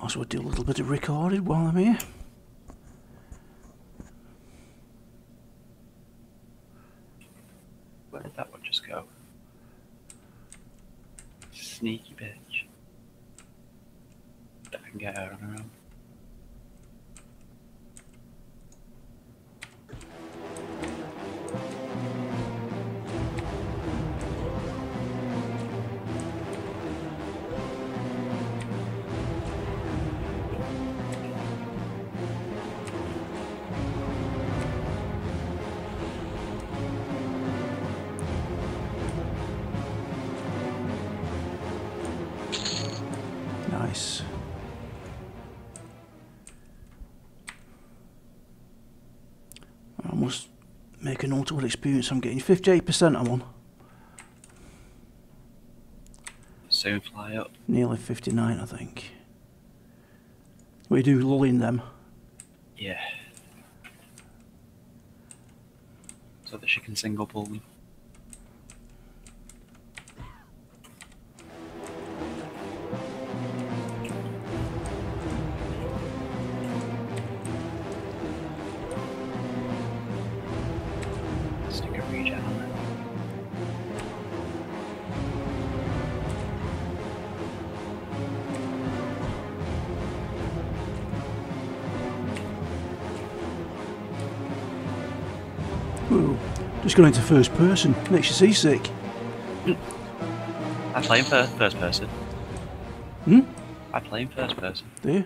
Might as well do a little bit of recording while I'm here. Where did that one just go? Sneaky bitch. I can get her on her own. Total experience I'm getting 58% I'm on. Soon fly up. Nearly 59 I think. We do lulling them. Yeah. So that she can single pull me. Just going into first person, makes you seasick. I play in first person. Hmm? I play in first person. Do you?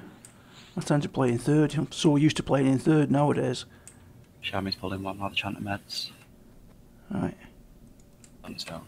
I tend to play in third. I'm so used to playing in third nowadays. Shami's pulling one while the chanter meds. Right. On his own.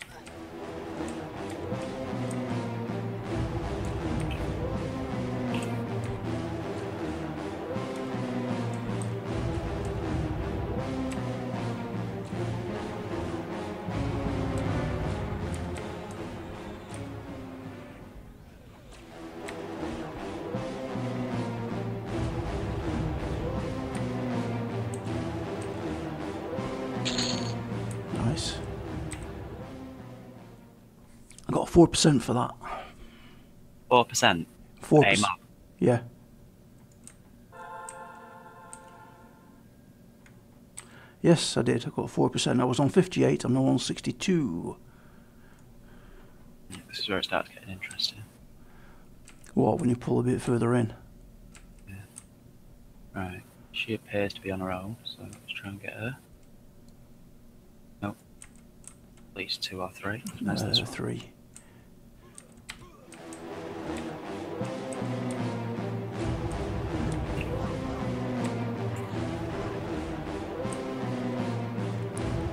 I got 4% for that. 4%? 4%. Yeah. Yes, I did. I got 4%. I was on 58. I'm now on 62. This is where it starts getting interesting. What, when you pull a bit further in? Yeah. Right. She appears to be on her own, so let's try and get her. Nope. At least two or three. There's no, three.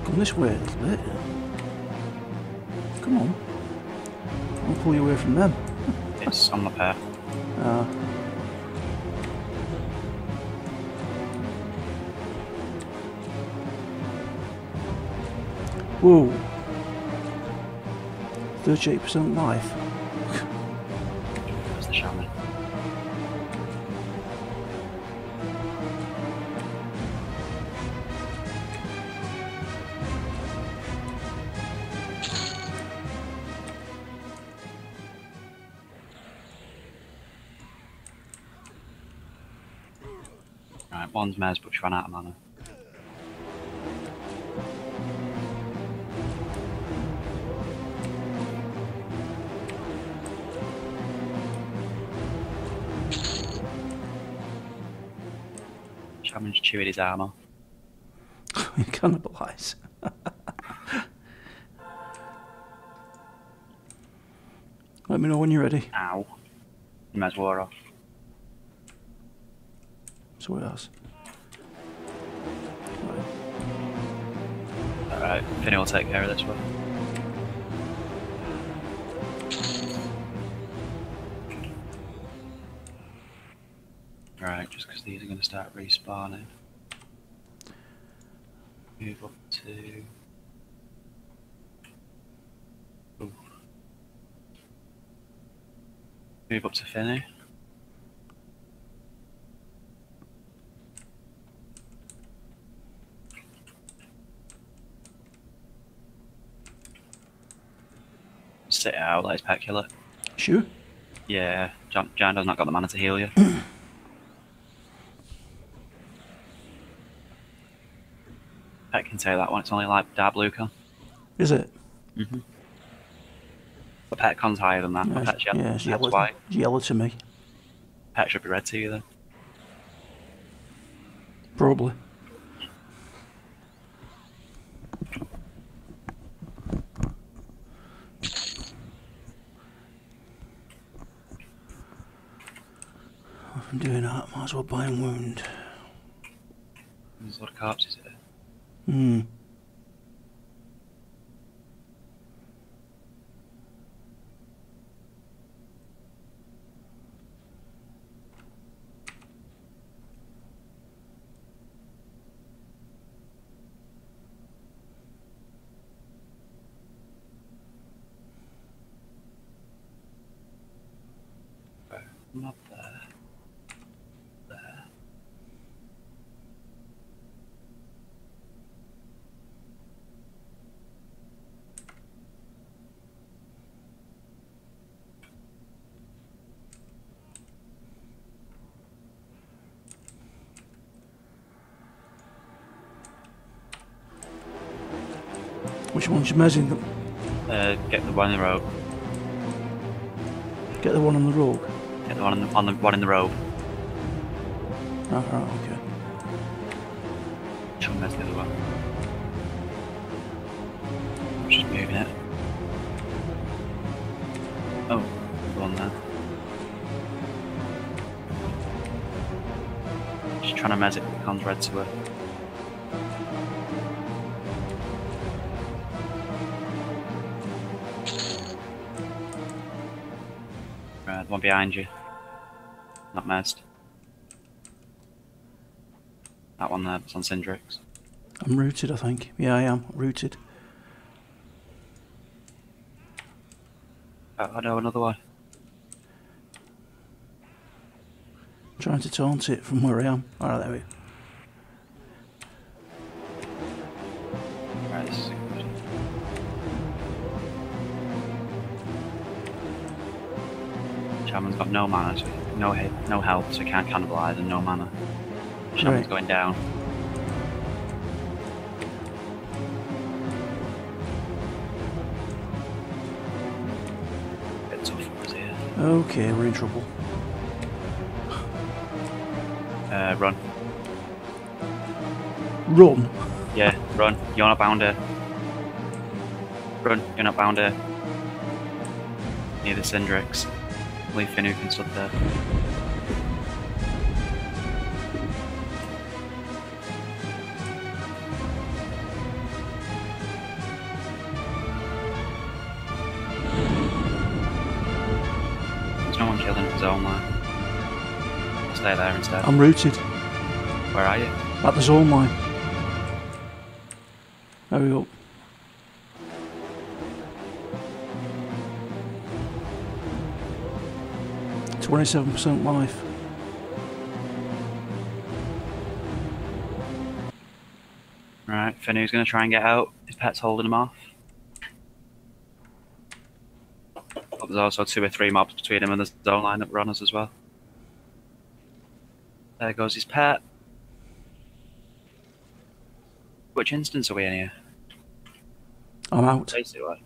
Come this way a little bit. Come on. I'll pull you away from them. It's on the path. Whoa. 38% life. That's the shaman. Right, one's mez, but she ran out of mana. Shaman's chewing his arm off. You cannibalise. Let me know when you're ready. Ow. The mez wore off. So what else? Alright, Finny will take care of this one. Right, just because these are going to start respawning. Move up to... Ooh. Move up to Finny. Sit out like Pacula. Sure. Yeah, Jando's not got the mana to heal you. Pet can take that one, it's only like dark blue con. Is it? Mm-hmm. But pet con's higher than that. Yeah, pet's yellow. Yeah, it's yellow, white. It's yellow to me. Pet should be red to you then. Probably. If I'm doing that, might as well buy him wound. There's a lot of carps, is it? Hmm. Not there. There. Which one's you measuring them? Get the one in the rope. Get the one on the rope. Get the one in the, on the one in the robe. Oh, right, okay. Which one was the other one? I'm just moving it. Oh, the one there. She's trying to mess it with the con's red to her. The one behind you. Not messed. That one there, it's on Syndrix. I'm rooted, I think. Yeah, I am. Rooted. Oh, I know another one. I'm trying to taunt it from where I am. Alright, there we go. Alright, this is good. Shaman's got no mana, so no hit, no health, so he can't cannibalise and no mana. Shaman's right. Going down. A bit tough for us here. Okay, we're in trouble. Run. Run? Yeah, run. You're not bound here. Run, you're not bound here. Near the Syndrix. Leave Finu can slip there. There's no one killing his own line. I'll stay there instead. I'm rooted. Where are you? At the zone line. There we go. %, 27% life. Right, Finu's going to try and get out. His pet's holding him off. But there's also 2 or 3 mobs between him and the zone line that run us as well. There goes his pet. Which instance are we in here? I'm out. Basically.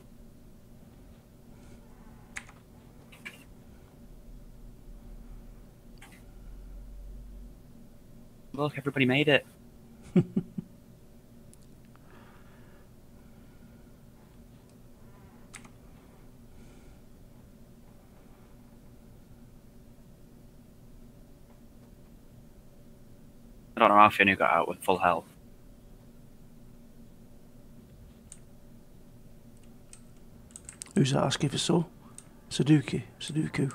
Look, everybody made it. I don't know how Finu got out with full health. Who's that asking for so? Sudoku.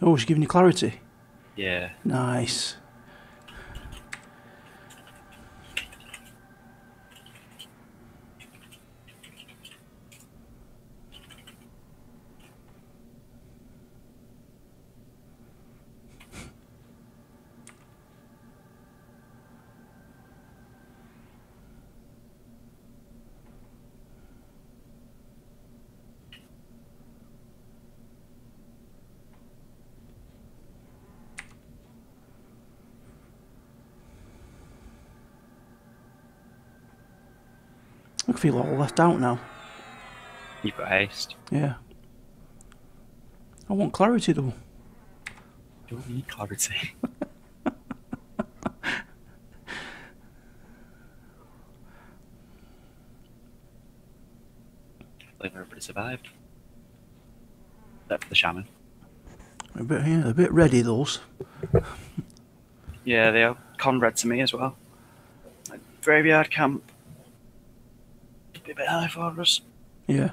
Oh, she's giving you clarity. Yeah. Nice. I feel all left out now. You've got haste. Yeah. I want clarity though. I don't need clarity. Everybody survived. Except for the shaman. A bit ready, those. Yeah, they are comrade to me as well. Like, graveyard camp. Be a bit high for us. Yeah.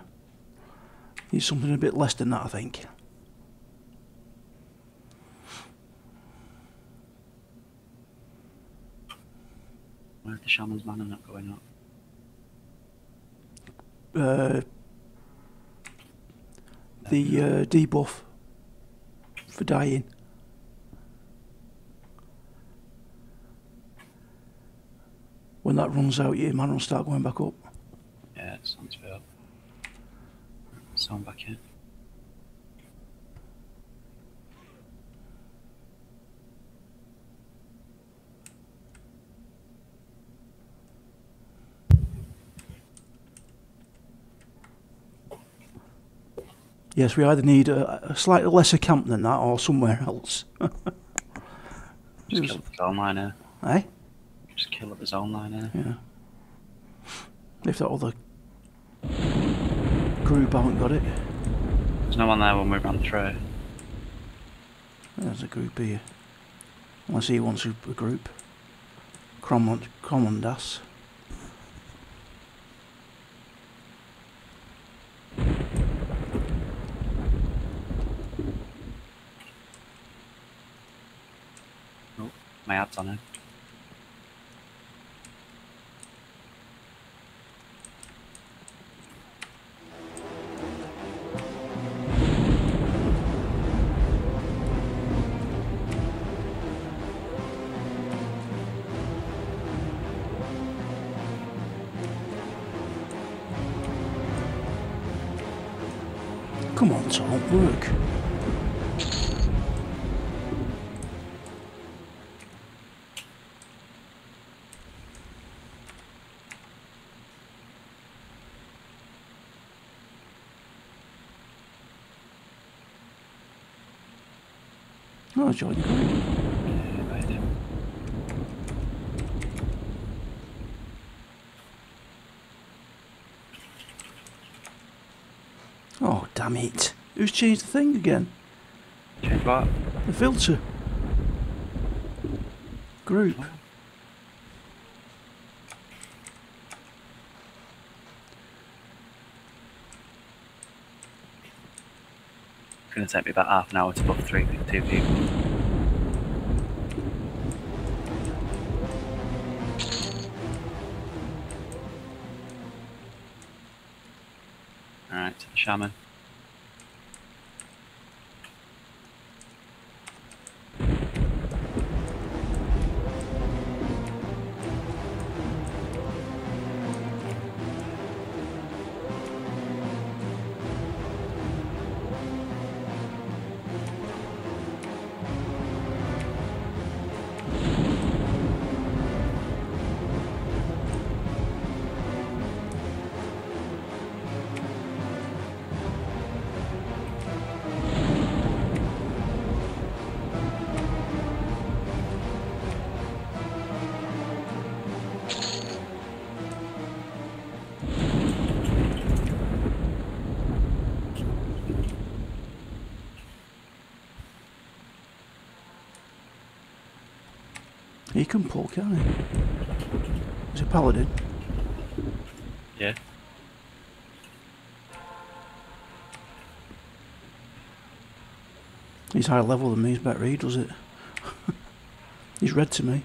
Need something a bit less than that, I think. Where's the shaman's mana not going up? The debuff for dying. When that runs out, your mana will start going back up. Yeah, it sounds fair. So I'm back in. Yes, we either need a slightly lesser camp than that, or somewhere else. Just kill up the zone liner. Eh? Just kill up the zone liner. Yeah. If that other group haven't got it. There's no one there when we ran through. There's a group here. Unless he wants a group. Cromondas. My ads on it. Come on, so it won't work. Oh, Jordan. Yeah, I do. Oh, damn it. Who's changed the thing again? Changed what? The filter. Group. What? It's going to take me about half an hour to book 3 2 people. Alright, to the shaman. He can pull, can't he? He's a paladin. Yeah. He's higher level than me, he's better he does it. He's red to me.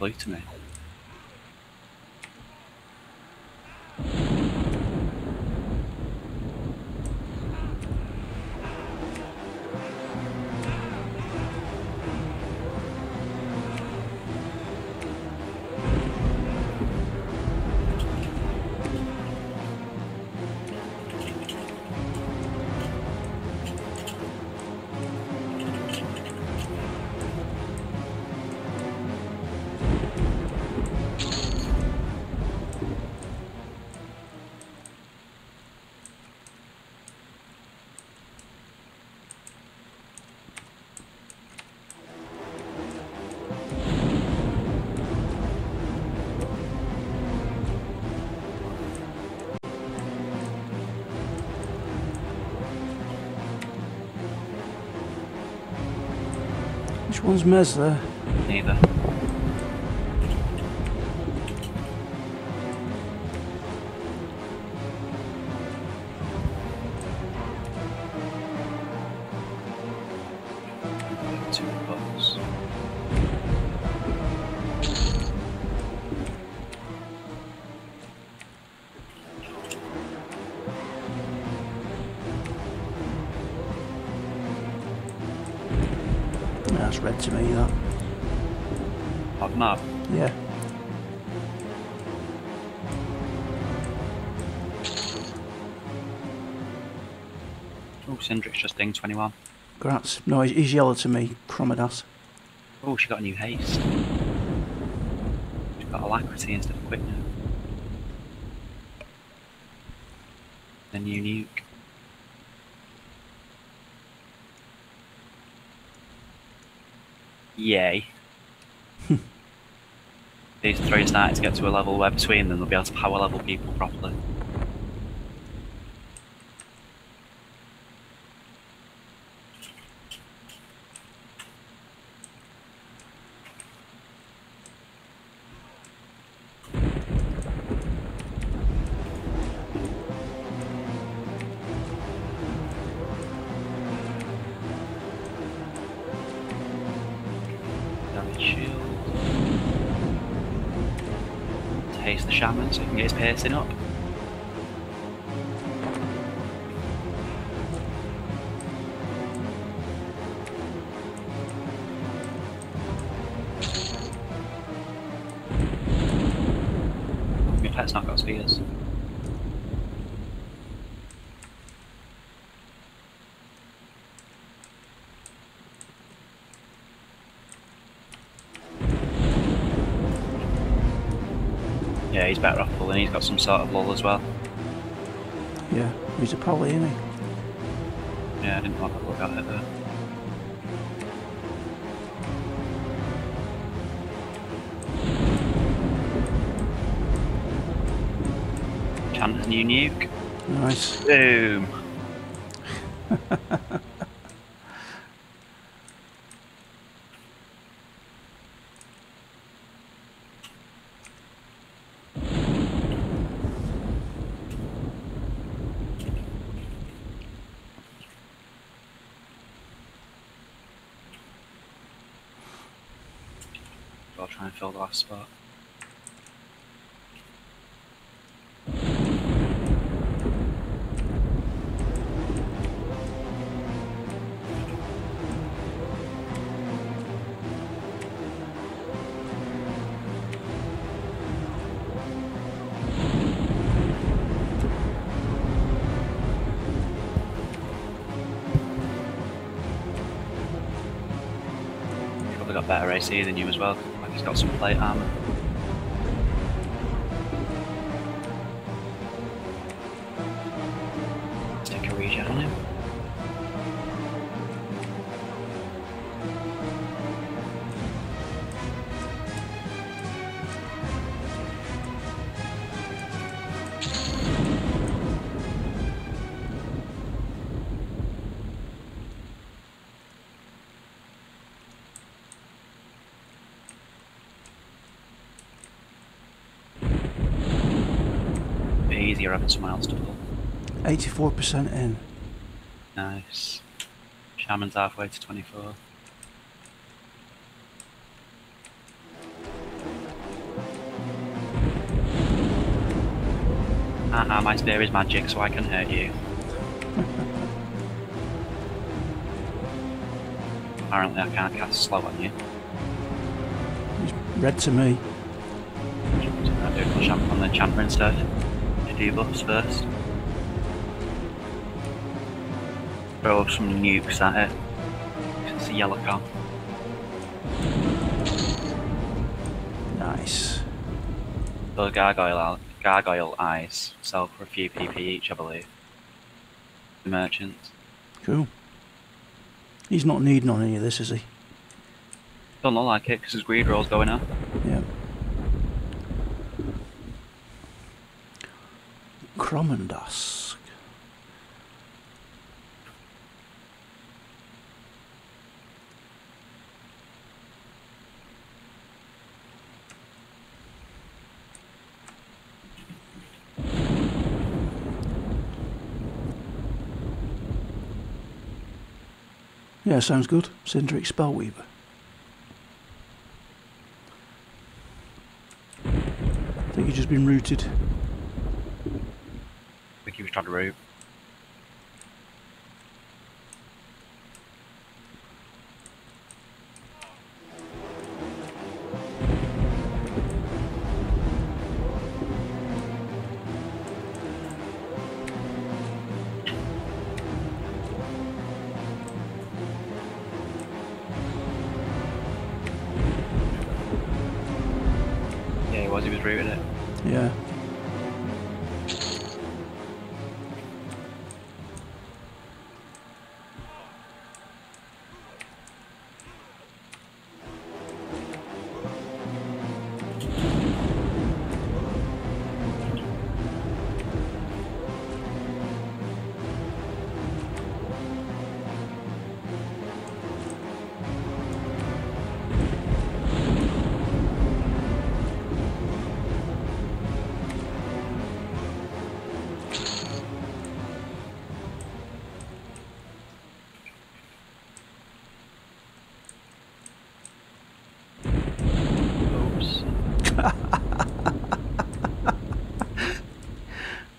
Blue to me. Which one's Mesler? Neither. It's just ding 21. Grats. No, he's yellow to me. Cromondas. Oh, she got a new haste. She got alacrity instead of quick now. The new nuke. Yay. These three are starting to get to a level where between them they'll be able to power level people properly. The shaman so he can get his piercing up. Your pet's not got spears. He's better off full and he's got some sort of lull as well. Yeah, he's a poly, isn't he? Yeah, I didn't want to look at it there. Chanter's new nuke. Nice. Boom! I'll try and fill the last spot. Probably got better AC than you as well. He's got some plate armor. Let's take a regen on him. You're having someone else to pull. 84% in. Nice. Shaman's halfway to 24. Haha, my spear is magic, so I can hurt you. Apparently I can't cast slow on you. It's red to me. I'll do a champ on the chamber instead. Debuffs first. Throw some nukes at it. It's a yellow con. Nice. Those gargoyle eyes sell for a few PP each, I believe. The merchants. Cool. He's not needing on any of this, is he? Don't look like it because his greed roll's going up. Yeah. Cromondas. Yeah, sounds good. Syndric Spellweaver. I think he's just been rooted. I think he was trying to root.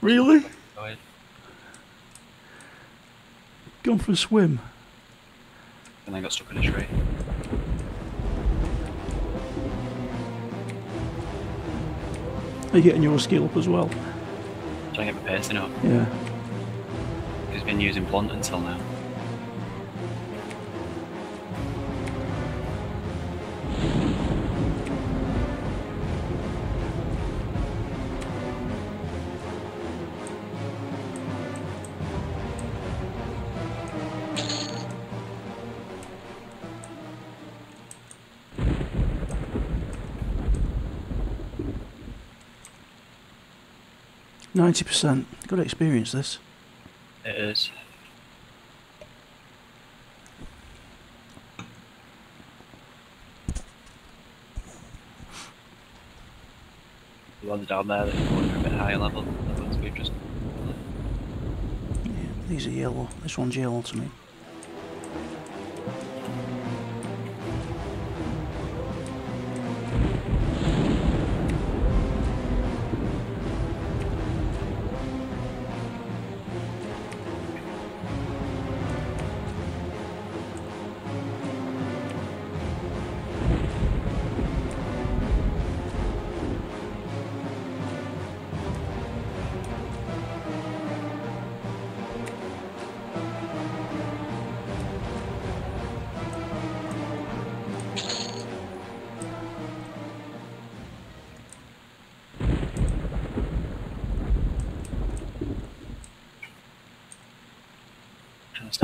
Really? Gone for a swim. And I got stuck in a tree. Are you getting your skill up as well? Trying to get my piercing up. Yeah. He's been using blunt until now. %. Got to experience this. It is. The ones down there that are a bit higher level. The ones we've just. Yeah, these are yellow. This one's yellow to me.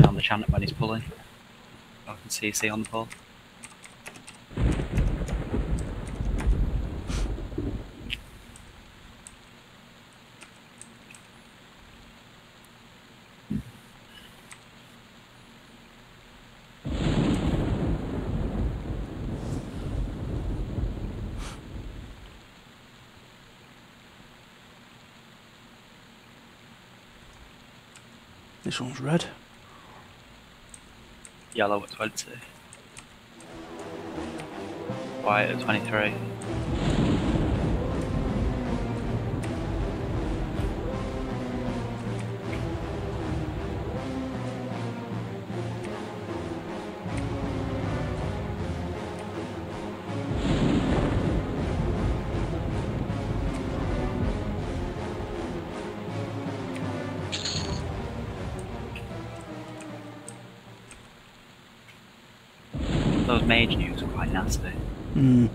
Down the chant when he's pulling. I can CC on the pull. This one's red. Yellow at 20. White at 23. Mage news are quite nasty. Mm.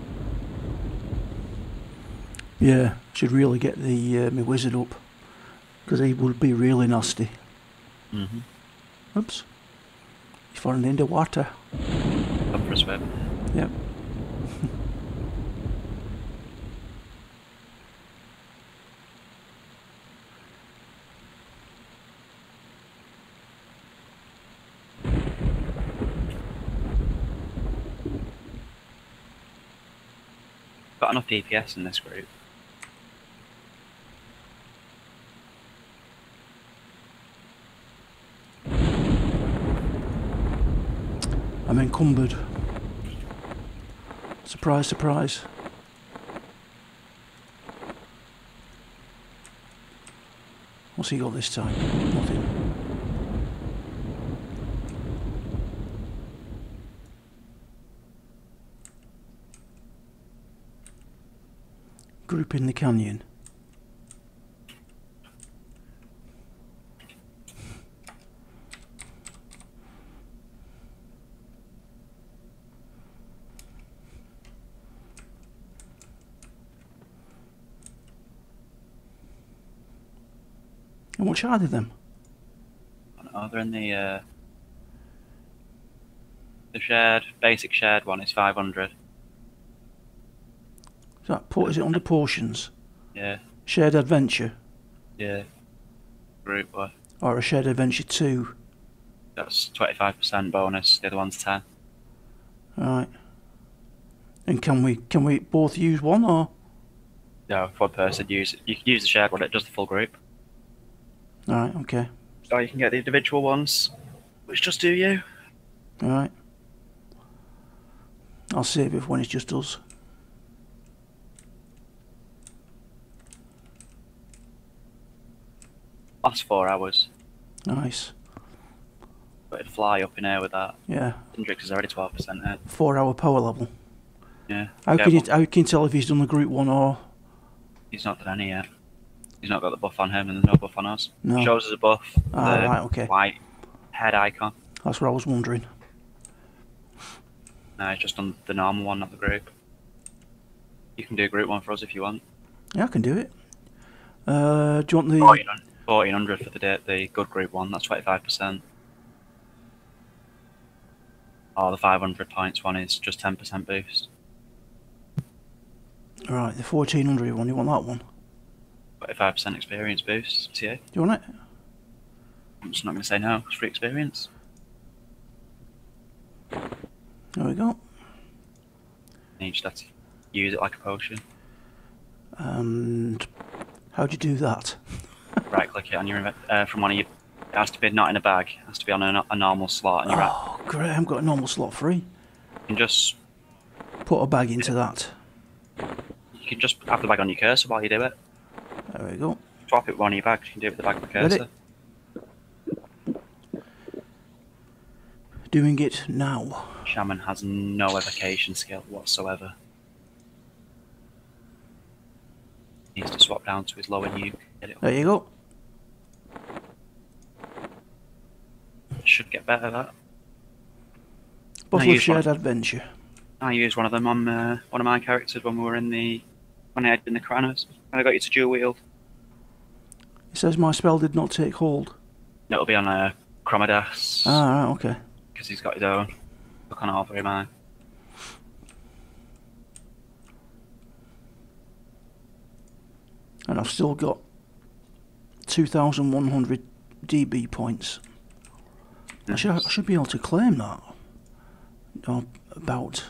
Yeah, should really get the my wizard up because he would be really nasty. Mhm. Oops. He's falling into water. Up for a swim. Yep. Got enough DPS in this group. I'm encumbered. Surprise, surprise. What's he got this time? Nothing. Group in the canyon. And which are they then? Oh, they're in the shared, basic shared one is 500. Is it under portions? Yeah. Shared Adventure? Yeah. Group one. Or a Shared Adventure 2? That's 25% bonus, the other one's 10. Right. And can we both use one or? No, if one person uses it. You can use the shared one, it does the full group. Alright, okay. Or you can get the individual ones, which just do you. Alright. I'll save it when it's just us. Last 4 hours. Nice. But it'd fly up in air with that. Yeah. Hendrix is already 12% there. 4 hour power level. Yeah. How can you tell if he's done the group one or? He's not done any yet. He's not got the buff on him and there's no buff on us. No. It shows us a buff. Ah, right, okay. White head icon. That's what I was wondering. No, it's just on the normal one, not the group. You can do a group one for us if you want. Yeah, I can do it. Do you want the? Oh, you don't. 1400 for the good group one, that's 25%. Or the 500 points one is just 10% boost. Right, the 1400 one, you want that one? 25% experience boost, TA. Do you want it? I'm just not going to say no, it's free experience. There we go. And you just have to use it like a potion. And how do you do that? Right click it on your from one of your. It has to be not in a bag. It has to be on a normal slot. And oh, right. Great! I haven't got a normal slot free. You can just put a bag into that. You can just have the bag on your cursor while you do it. There we go. Drop it with one of your bags. You can do it with the bag on the cursor. Doing it now. Shaman has no evocation skill whatsoever. He needs to swap down to his lower nuke. There you go. Should get better that. Bottle of Shared Adventure. I used one of them on one of my characters when we were in the when I had the Kranos, and I got you to dual wield. It says my spell did not take hold. No, it'll be on Cromondas. Ah, right, okay. Because he's got his own. I can't offer him mine. And I've still got 2,100 DB points. Nice. I should be able to claim that. Or about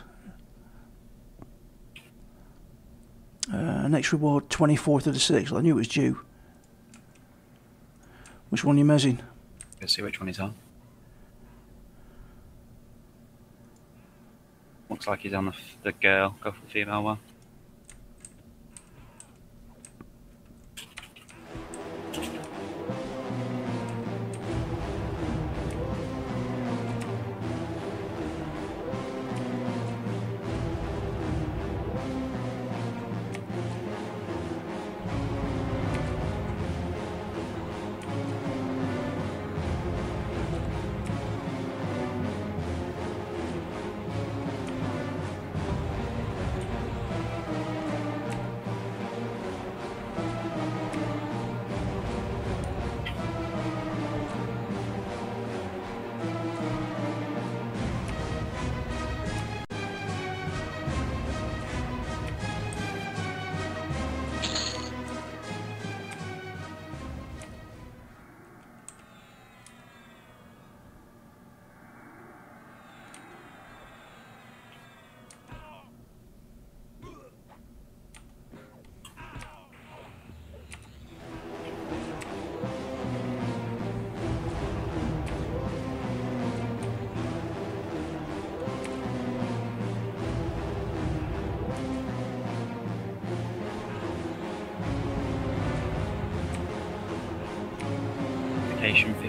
next reward 24th of the 6th. I knew it was due. Which one are you measuring? Let's see which one he's on. Looks like he's on the girl. Go for the female one.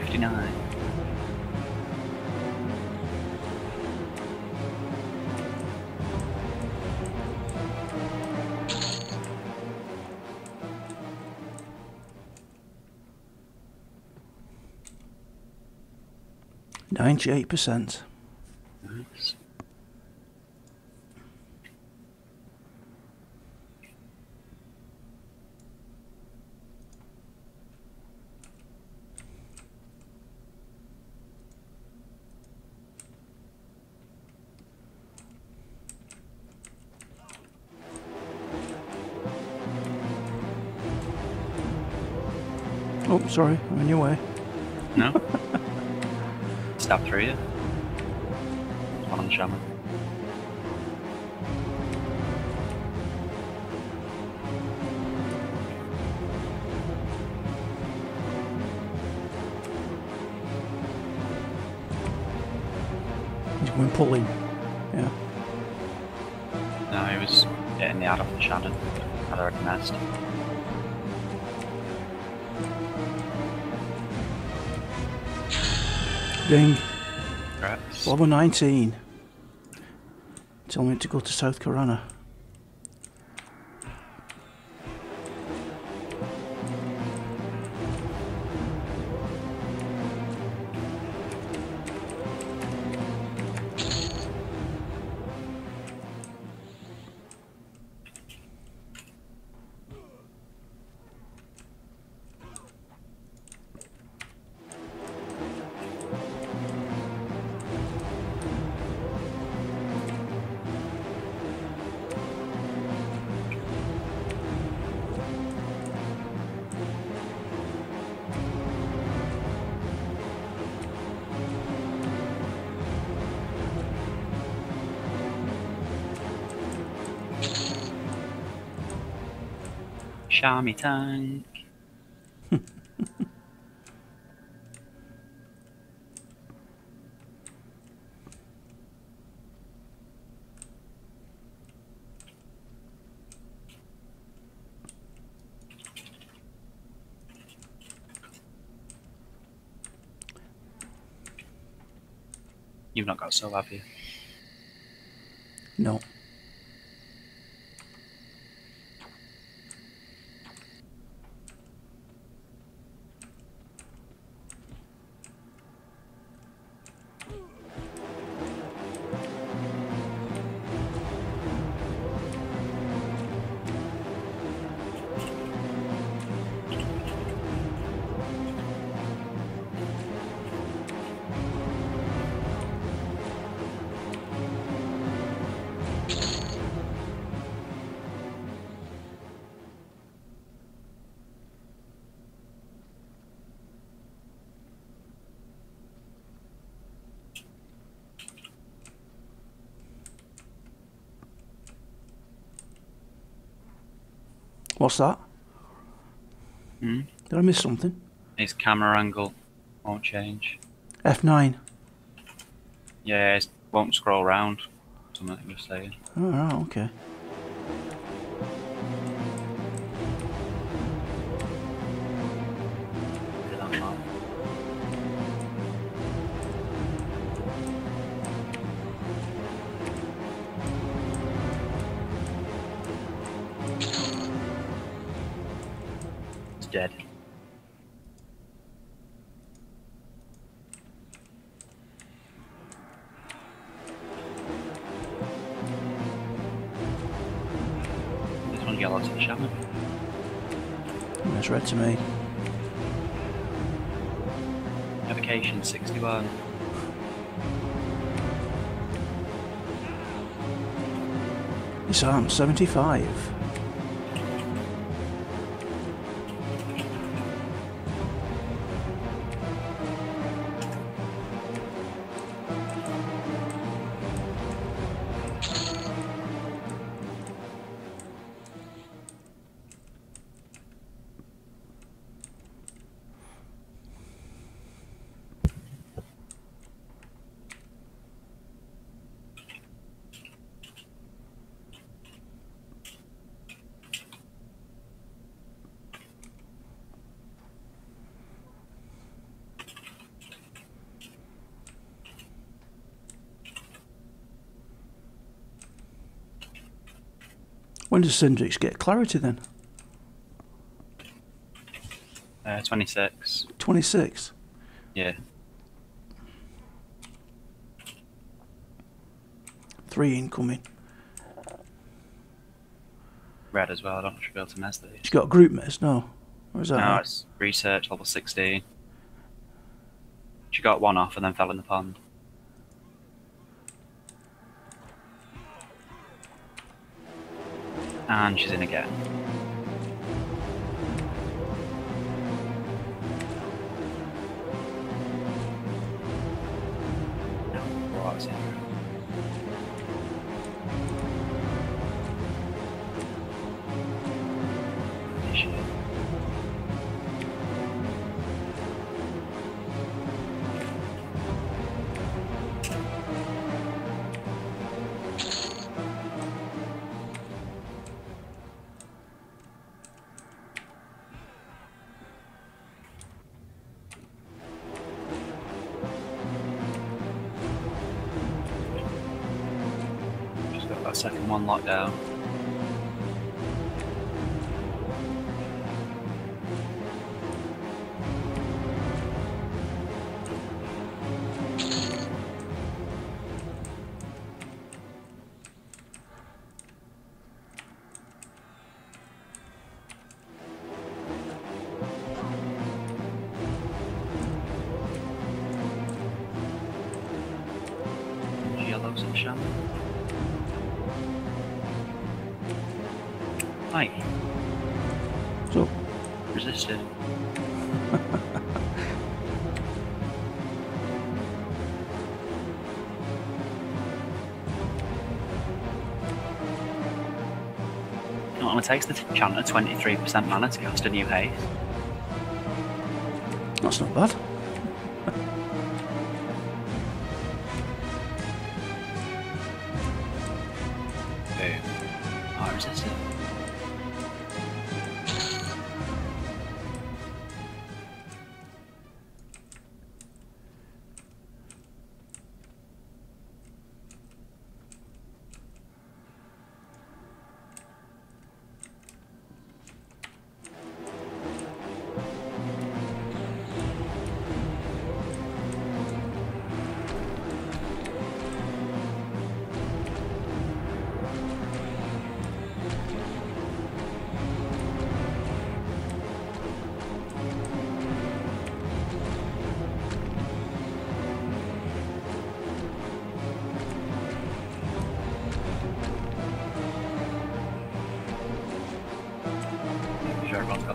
59. %. Nice. Oh, sorry, I'm in your way. No. Stop through you. One on the shaman. He's going pulling. Yeah. No, he was getting the out of the shadow. I recognized him. Ding. Congrats. Level 19. Tell me to go to South Karana. Army tank. You've not got soul, have you? No. What's that? Hmm? Did I miss something? His camera angle won't change. F9. Yeah, it won't scroll round. Something you're saying. Alright, oh, okay. Dead. This one yellow to the shaman. That's red to me. Navigation 61. It's arm 75. When does Syndrix get clarity then? 26. 26? Yeah. 3 incoming. Red as well, I don't know if she'll be able to mess these. She's got a group mess, no? Or is that no, it's research, level 16. She got one off and then fell in the pond. And she's in again. Second one locked down. Yellows and shaman. So resisted. It only takes the chanter 23% mana to cast a new haze. That's not bad.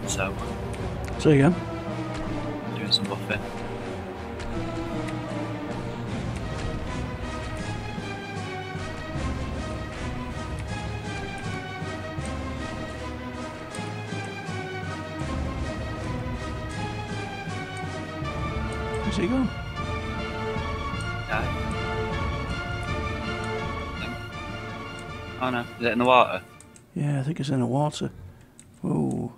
So, see you again. Doing some buffing. Where's he going? Oh no, is it in the water? Yeah, I think it's in the water. Ooh.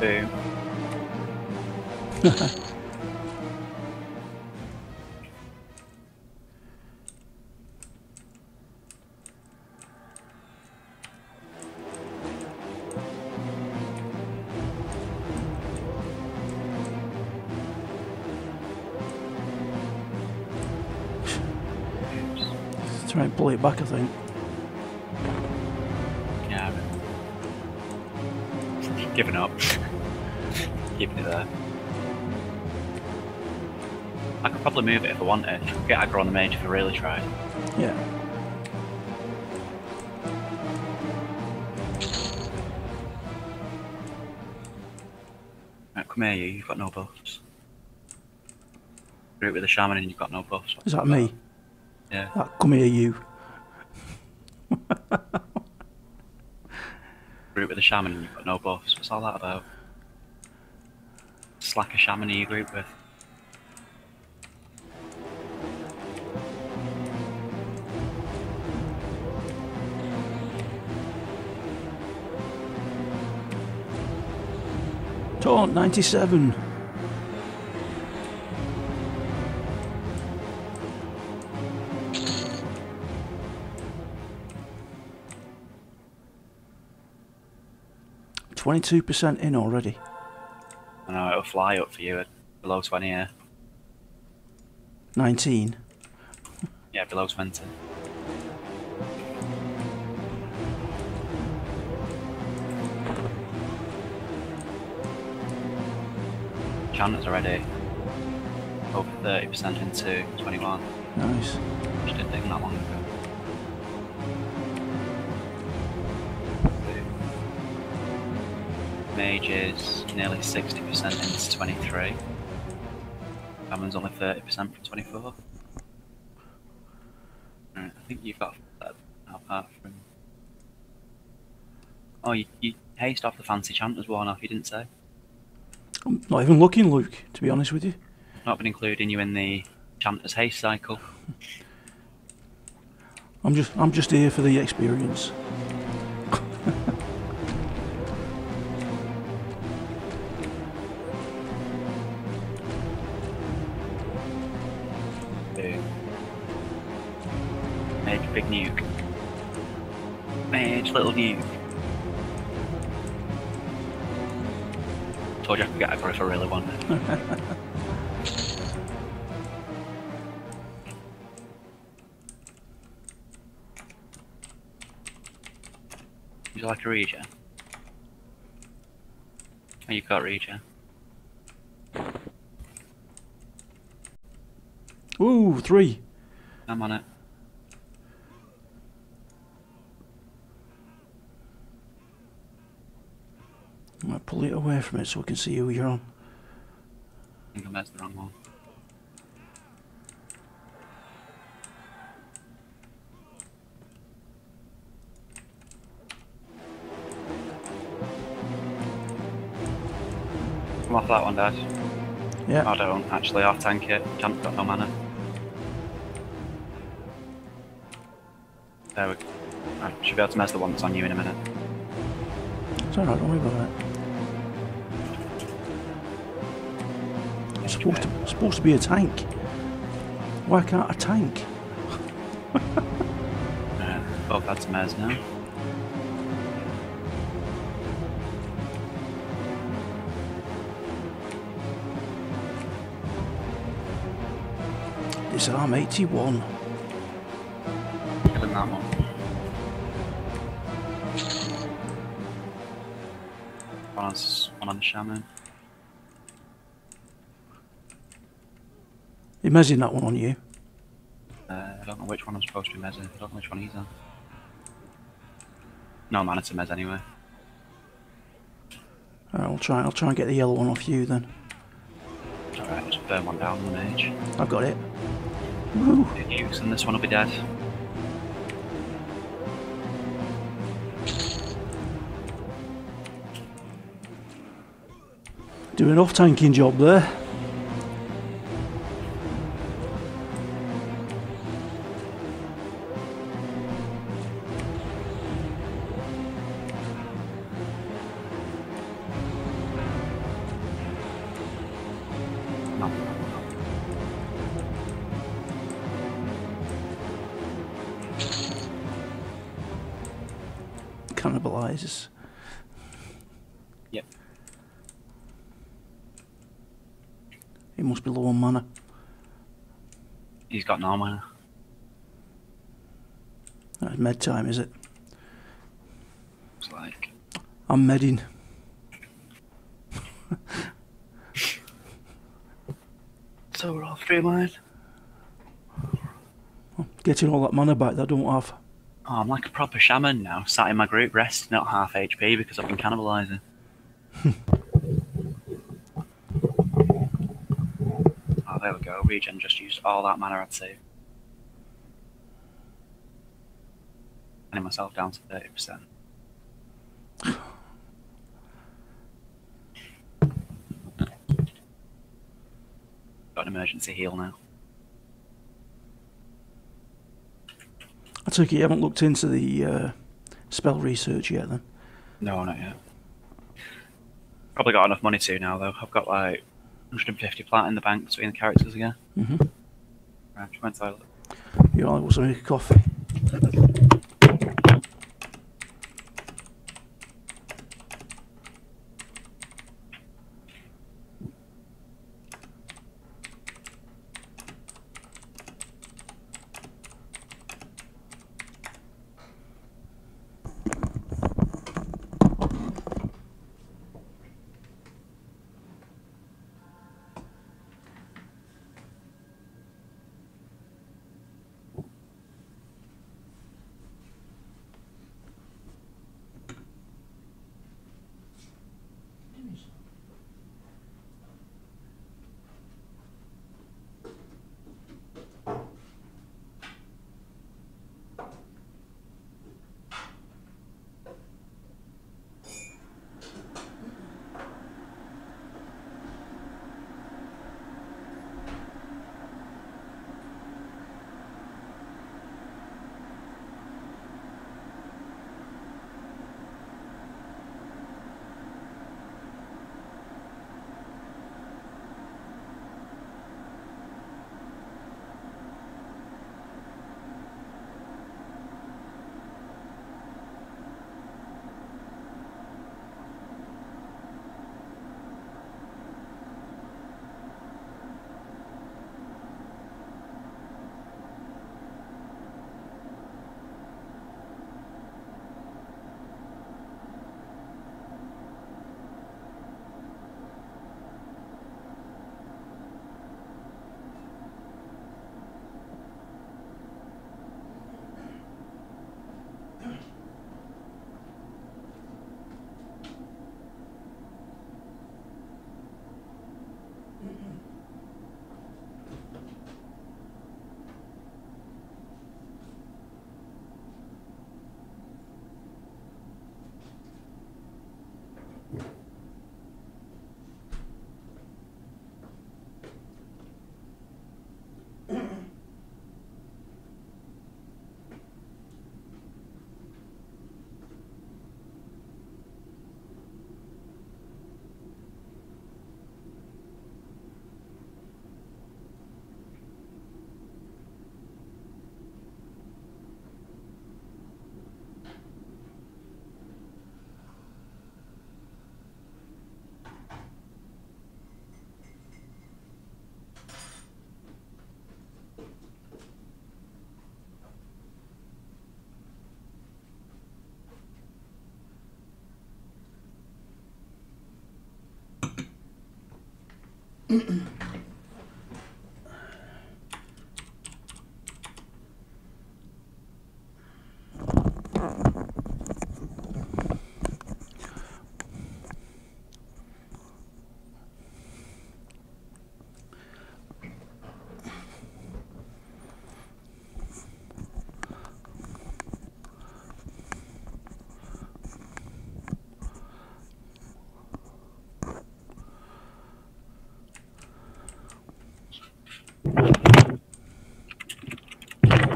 Boom. Try and pull it back, I think. Yeah, I'm giving up. Keep it there. I could probably move it if I wanted. Get aggro on the mage if I really tried. Yeah. Right, come here, you've got no buffs. group with a shaman and you've got no buffs. Is that me? Yeah. Like, come here, you. Group with a shaman and you've got no buffs. What's all that about? Slack a shaman you group with. Taunt 97. %22 in already. I know, it'll fly up for you at below 20 here. 19. Yeah, below 20. Channels already. Over 30% into 21. Nice. Which didn't take that long ago. Mage is nearly 60% into 23. Shaman's only 30% from 24. Right, I think you've got that apart from. Oh, you haste off the fancy chanters worn off, you didn't say? I'm not even looking, Luke, to be honest with you. I've not been including you in the chanters haste cycle. I'm just here for the experience. Mage, big nuke. Mage, little nuke. Told you I could get aggro if I really wanted. Would you like a regen? Oh, you got regen. Ooh, 3! I'm on it. I might pull it away from it so we can see who you're on. I think I messed the wrong one. Come off that one, Dad. Yeah. I don't, actually. I'll tank it. Champ's got no mana. There we go. I should be able to mess the one that's on you in a minute. It's alright, don't worry about that. Supposed to be a tank. Why can't I tank? Both had some airs now. Disarm 81. Killing that one. One on the shaman. He mezzed that one on you. I don't know which one I'm supposed to be mezzing. I don't know which one he's on. No mana to mezz anyway. Alright, I'll try and get the yellow one off you then. Alright, just burn one down the mage. I've got it. Woo! 2 nukes and this one will be dead. Doing an off-tanking job there. Cannibalizes. Yep. He must be low on mana. He's got no mana. That's med time, is it? Looks like. I'm medding. So we're all three of mine. I'm getting all that mana back that I don't have. Oh, I'm like a proper shaman now, sat in my group, resting at half HP because I've been cannibalising. Oh, they There we go. Regen just used all that mana I'd saved. Running myself down to 30%. Got an emergency heal now. I take it you haven't looked into the spell research yet, then? No, not yet. Probably got enough money to now, though. I've got like 150 plat in the bank between the characters again. Mm-hmm. Right, just went to toilet. You know, I also make a coffee.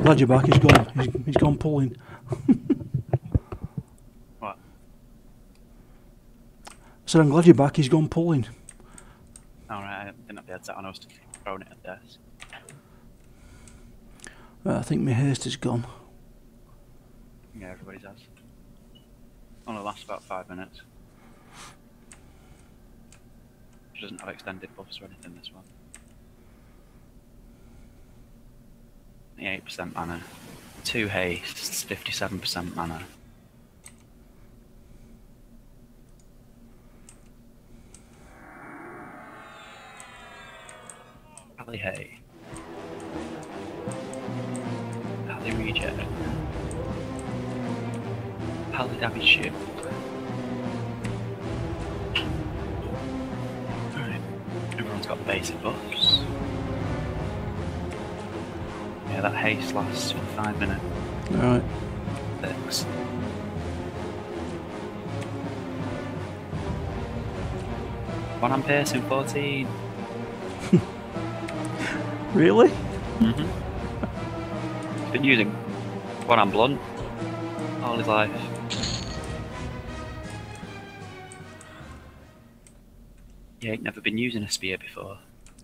Glad you're back. He's gone. He's gone pulling. What? So I'm glad you're back. He's gone pulling. All right. I didn't have the headset on. I was throwing it at the desk. Right, I think my haste is gone. Yeah, everybody's has. Only lasts about 5 minutes. She doesn't have extended buffs or anything. This one. 8% mana, 2 haste, 57% mana. Alley hay. Alley reject. Alley damage shield. Alright, everyone's got basic buffs. that haste lasts for 5 minutes. Alright. Thanks. One on piercing, 14. Really? Mm-hmm. He's been using one on blunt all his life. Yeah, he'd never been using a spear before.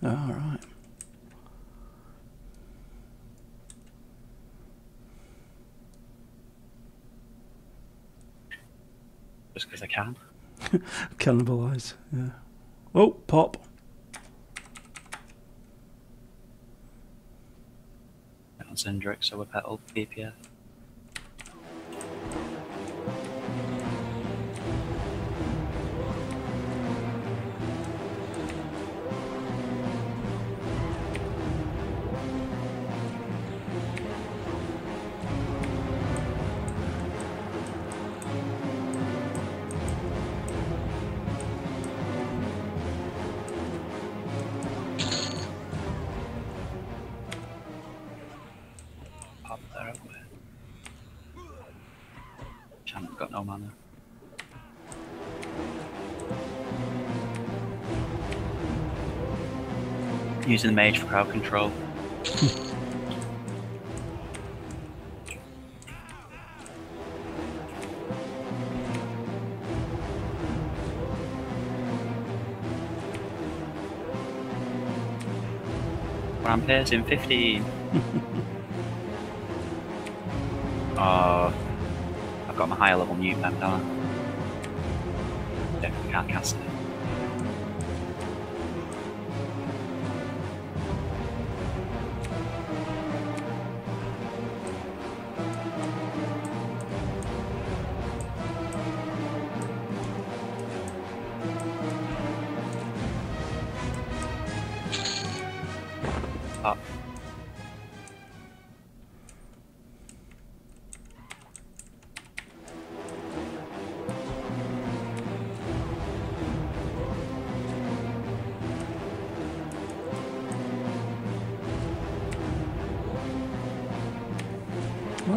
Oh, right. Just because I can. Cannibalise, yeah. Oh, pop. On Zendrick, so we're petal, PPF. Using the mage for crowd control. I'm piercing 15. Oh, I've got my higher level new map, don't I? Definitely can't cast it.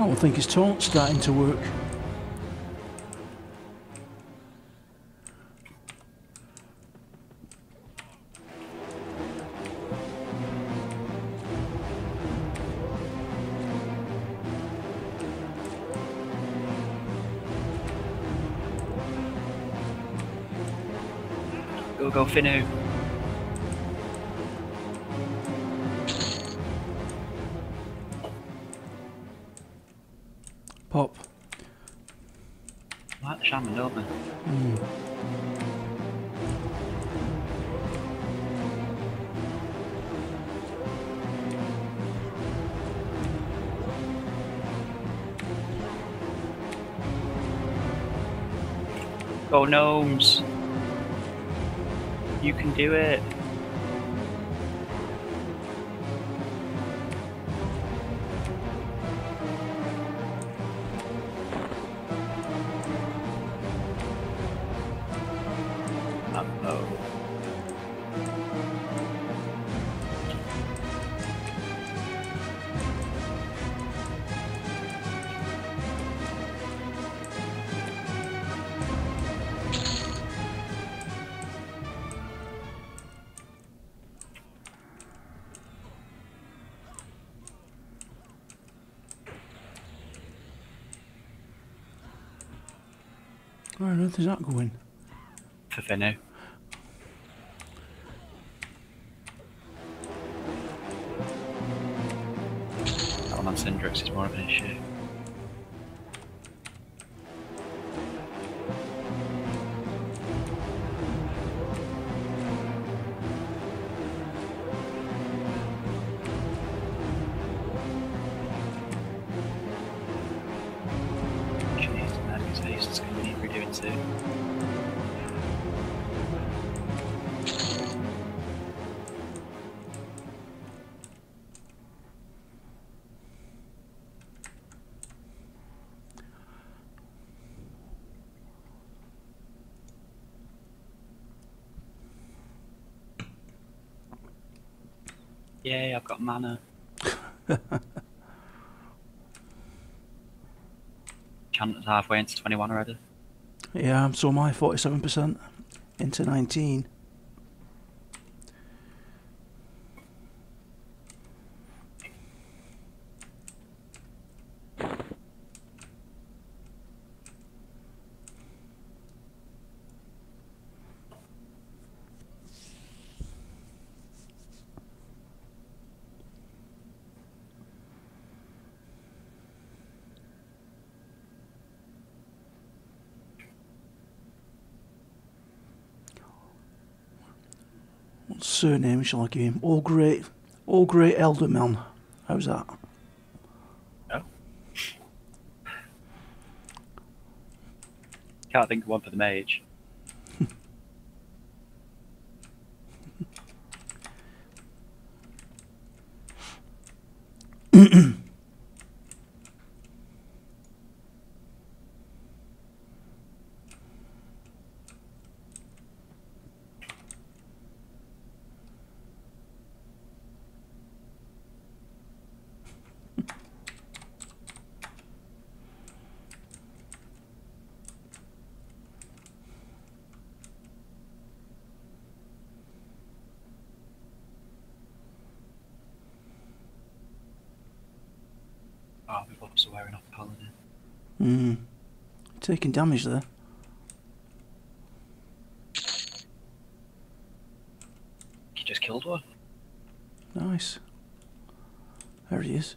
I think his taunt's starting to work. Go, go, Finnu. Pop. I like the shaman, don't I? Mm. Go gnomes! You can do it! Where on earth is that going? For Finnu. That one on Syndrix is more of an issue. Yay, I've got mana. chance halfway into 21 already. Yeah, so am I, 47% into 19. Surname shall I give him? All great Elderman. How's that? No. Can't think of one for the mage. Wearing off the holiday. Mm. Taking damage there. You just killed one. Nice. There he is.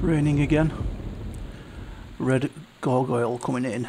Raining again. Red gargoyle coming in.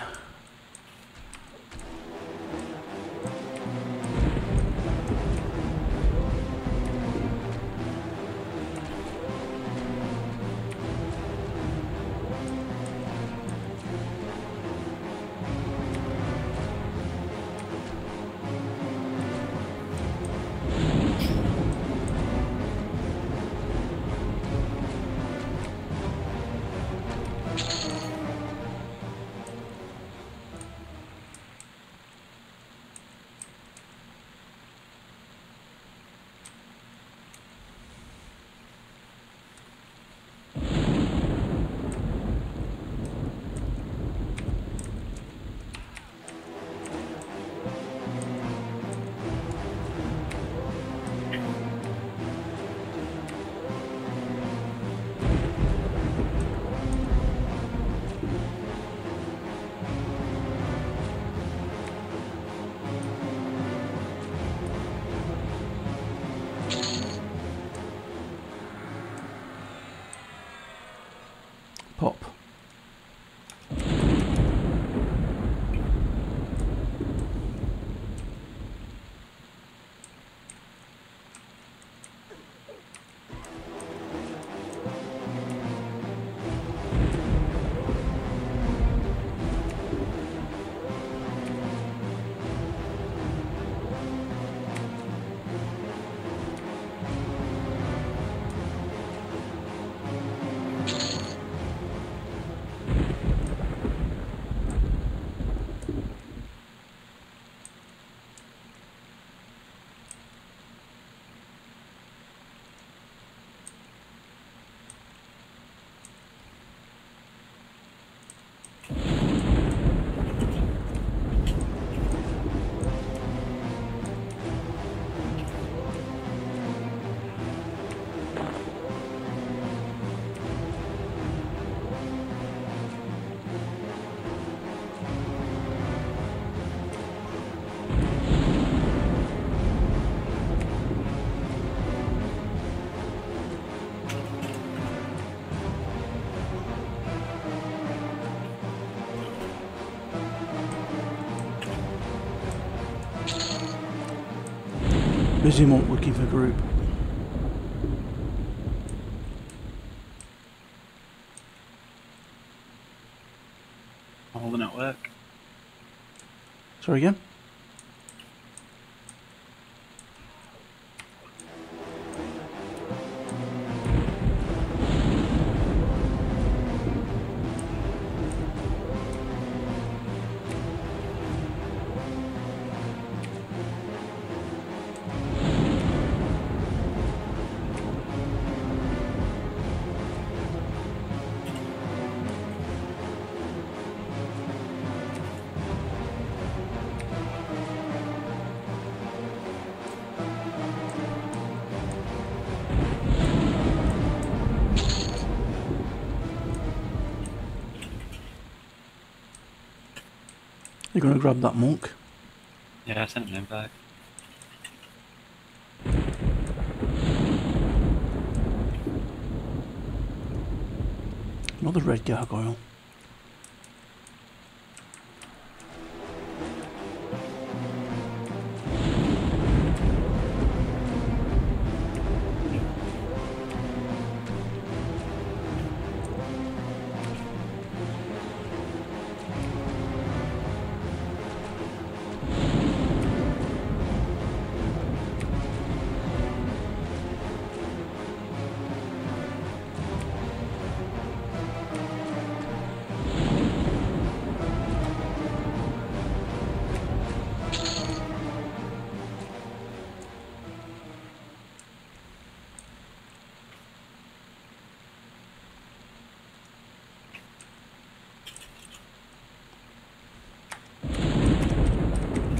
Presumably we'll keep a group. All the network. Sorry again. You're going to grab that monk? Yeah, I sent him back. Another red gargoyle.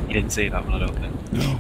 You didn't see that one, I don't think. No.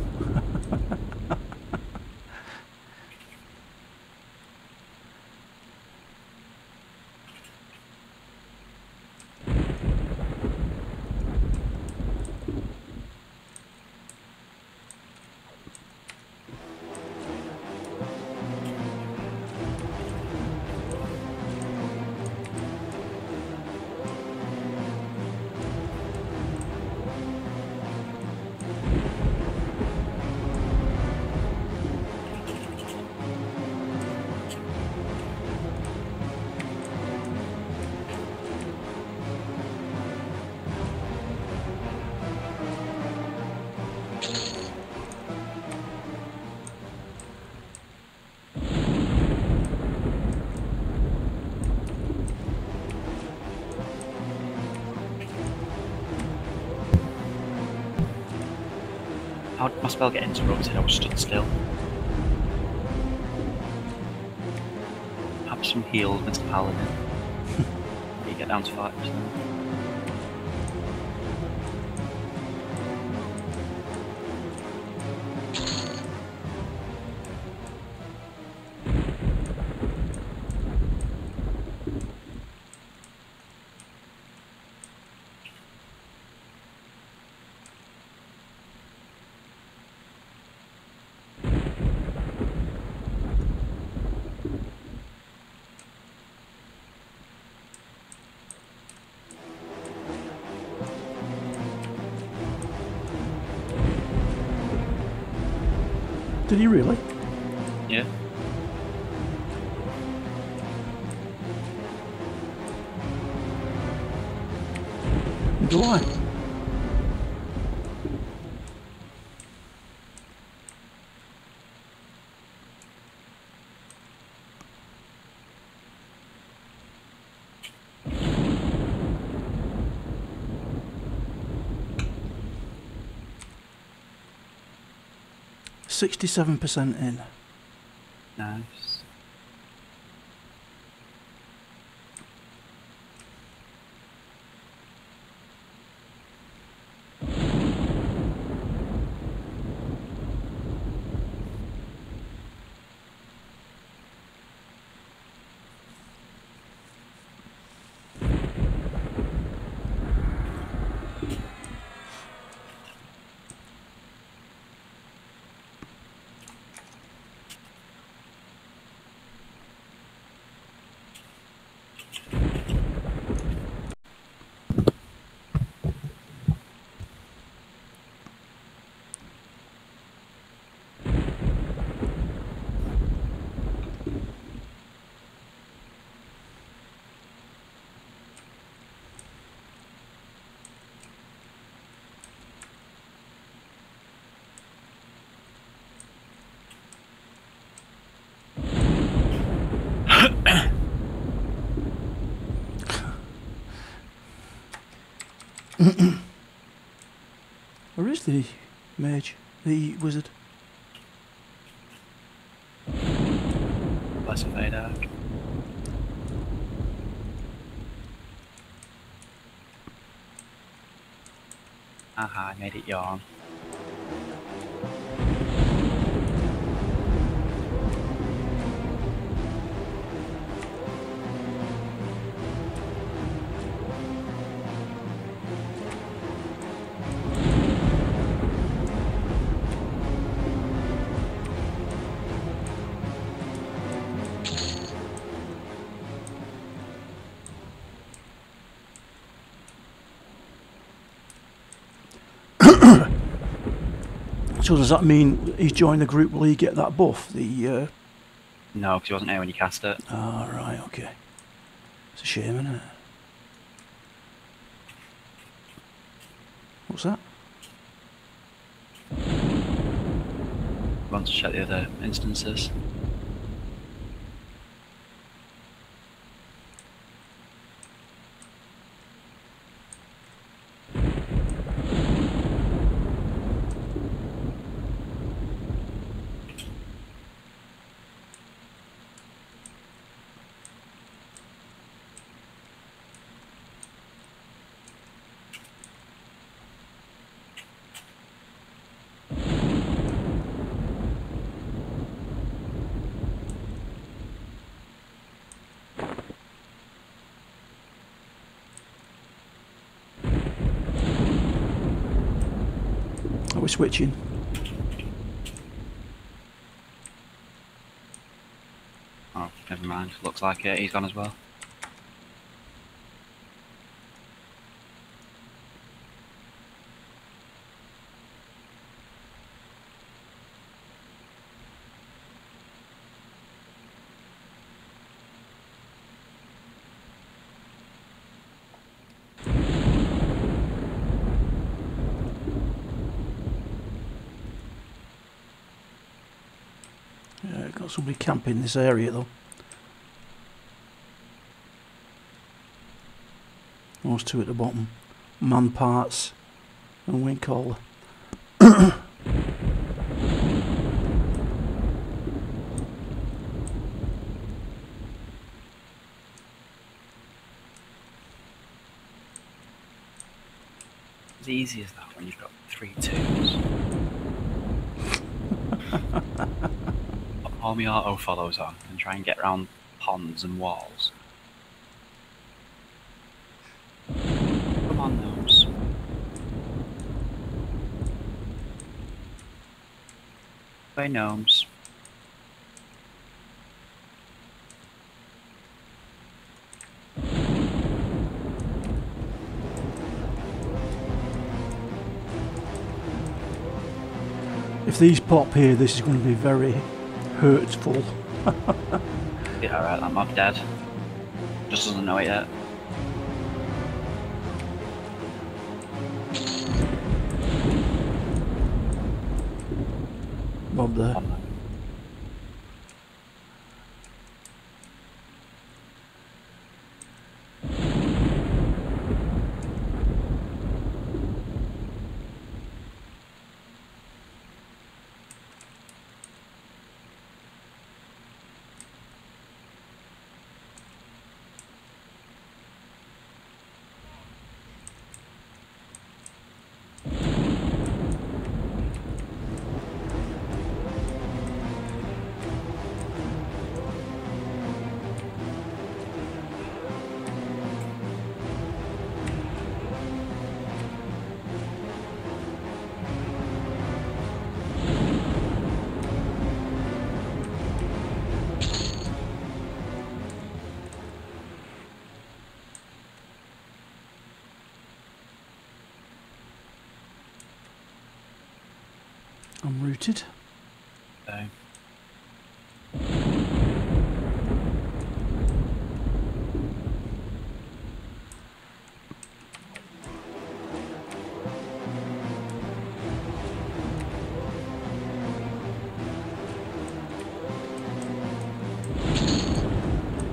How'd my spell get interrupted? I was stood still. Have some heals, Mr. Paladin. You get down to 5%. Did he really? Yeah. In July. %67 in. Nice. Where is the mage? The wizard? Bless if they know. Aha, I made it yawn. So does that mean he's joined the group? Will he get that buff? The no, because he wasn't there when you cast it. Ah, oh, right, okay. It's a shame, isn't it? What's that? I want to check the other instances. Switching. Oh, never mind. Looks like it. He's gone as well. Somebody camp in this area though. Those two at the bottom, man parts and wing collar. It's easy as that when you've got 3 twos. All my auto follows on and try and get around ponds and walls. Come on, those. Play gnomes. If these pop here, this is going to be very hurtful. Yeah, alright, that mob dead. Just doesn't know it yet. Mob there. I'm rooted. Okay.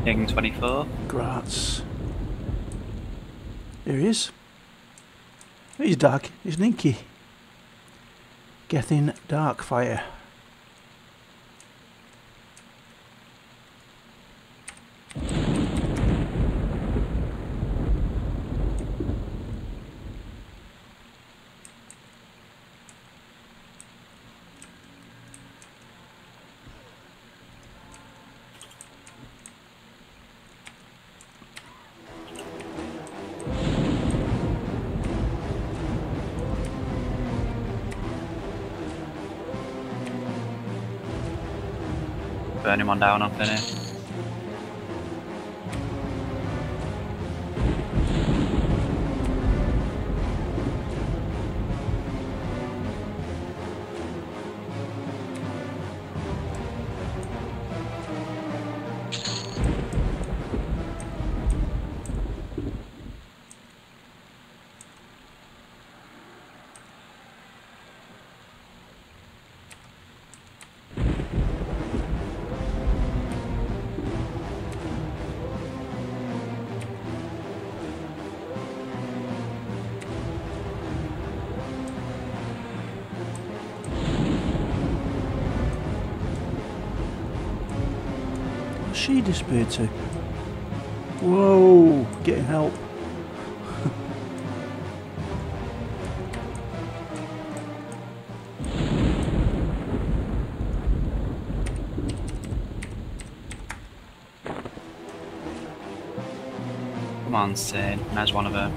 King 24. Grats. Here he is. He's dark, isn't he? Gethyn Darkfire. Burn him on down up in it. She disappeared to. Whoa, getting help. Come on, Sin. There's one of them.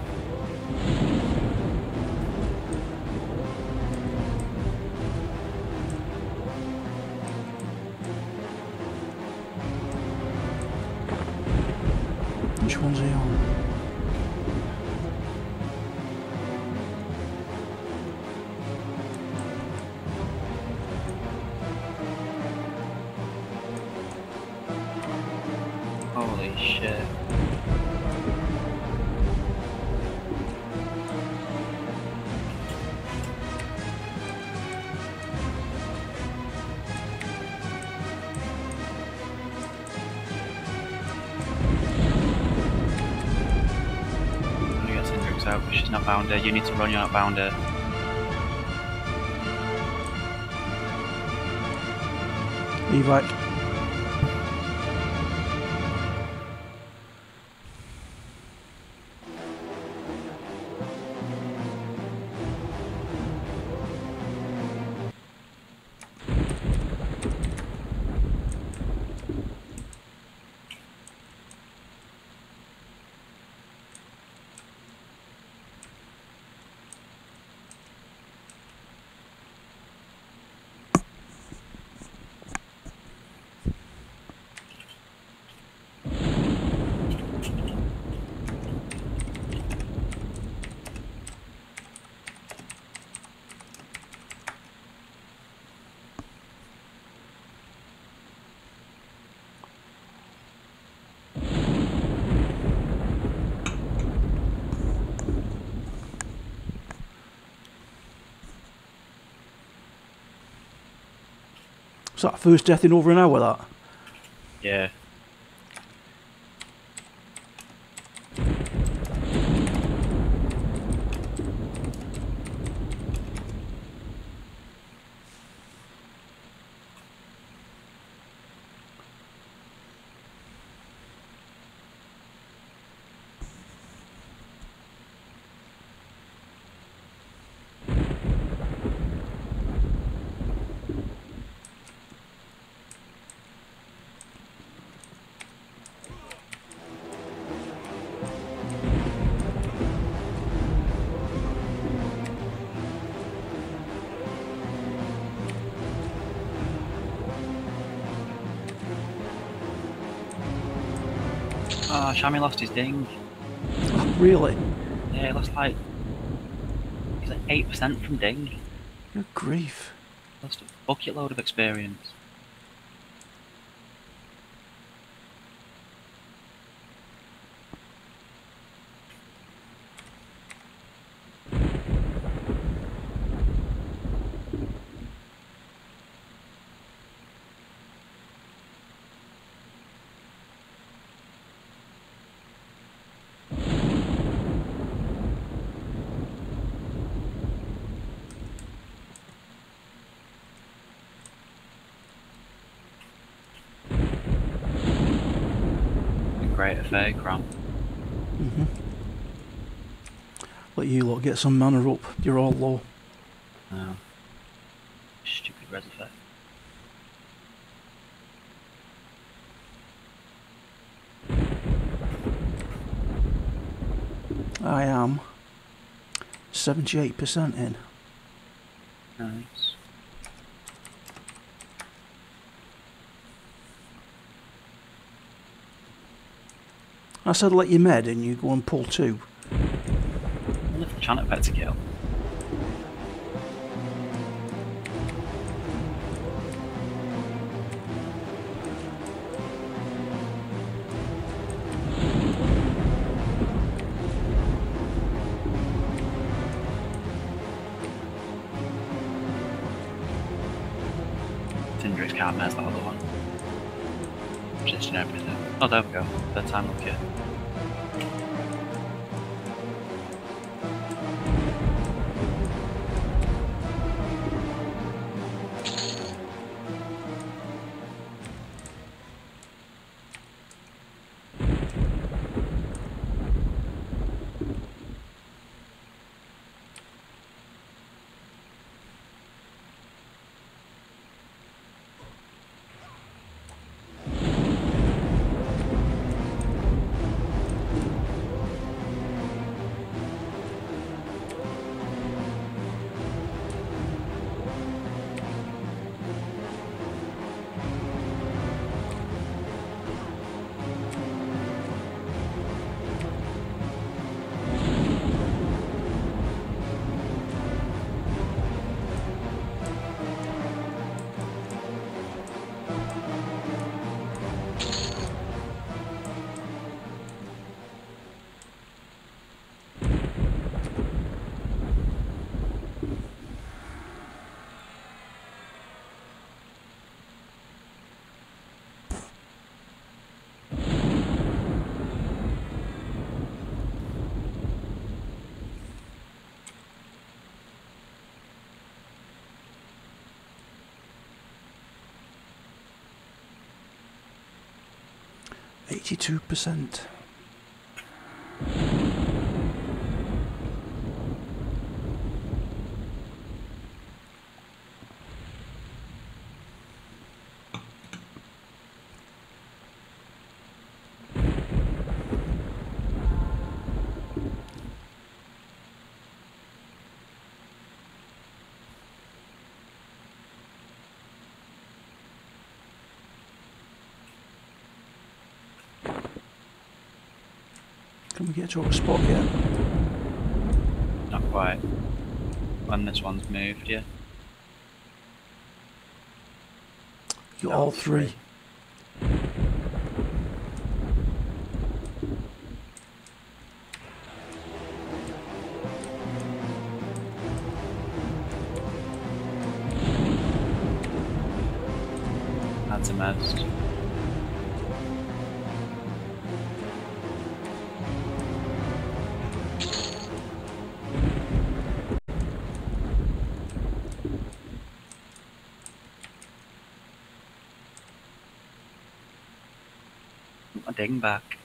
Holy shit. She's not bound her. You need to run, you're not bound her. Evac. Was that first death in over an hour, that? Yeah. Oh, Shami lost his ding. Oh, really? Yeah, he lost like... He's like 8% from ding. Good grief. Lost a bucket load of experience. great affair, Crom. Mm-hmm. Let you lot get some mana rope. You're all low. Oh. Stupid res effect. I am 78% in. Nice. I said let you med and you go and pull two. I wonder if the Channet Pet to kill. Tindra's can't mess the other one. Just an everything. Oh, there we go. Third time look here. %. Can we get to a spot yet? Not quite. When this one's moved, yeah. You're all three. That's a mess. Ding back.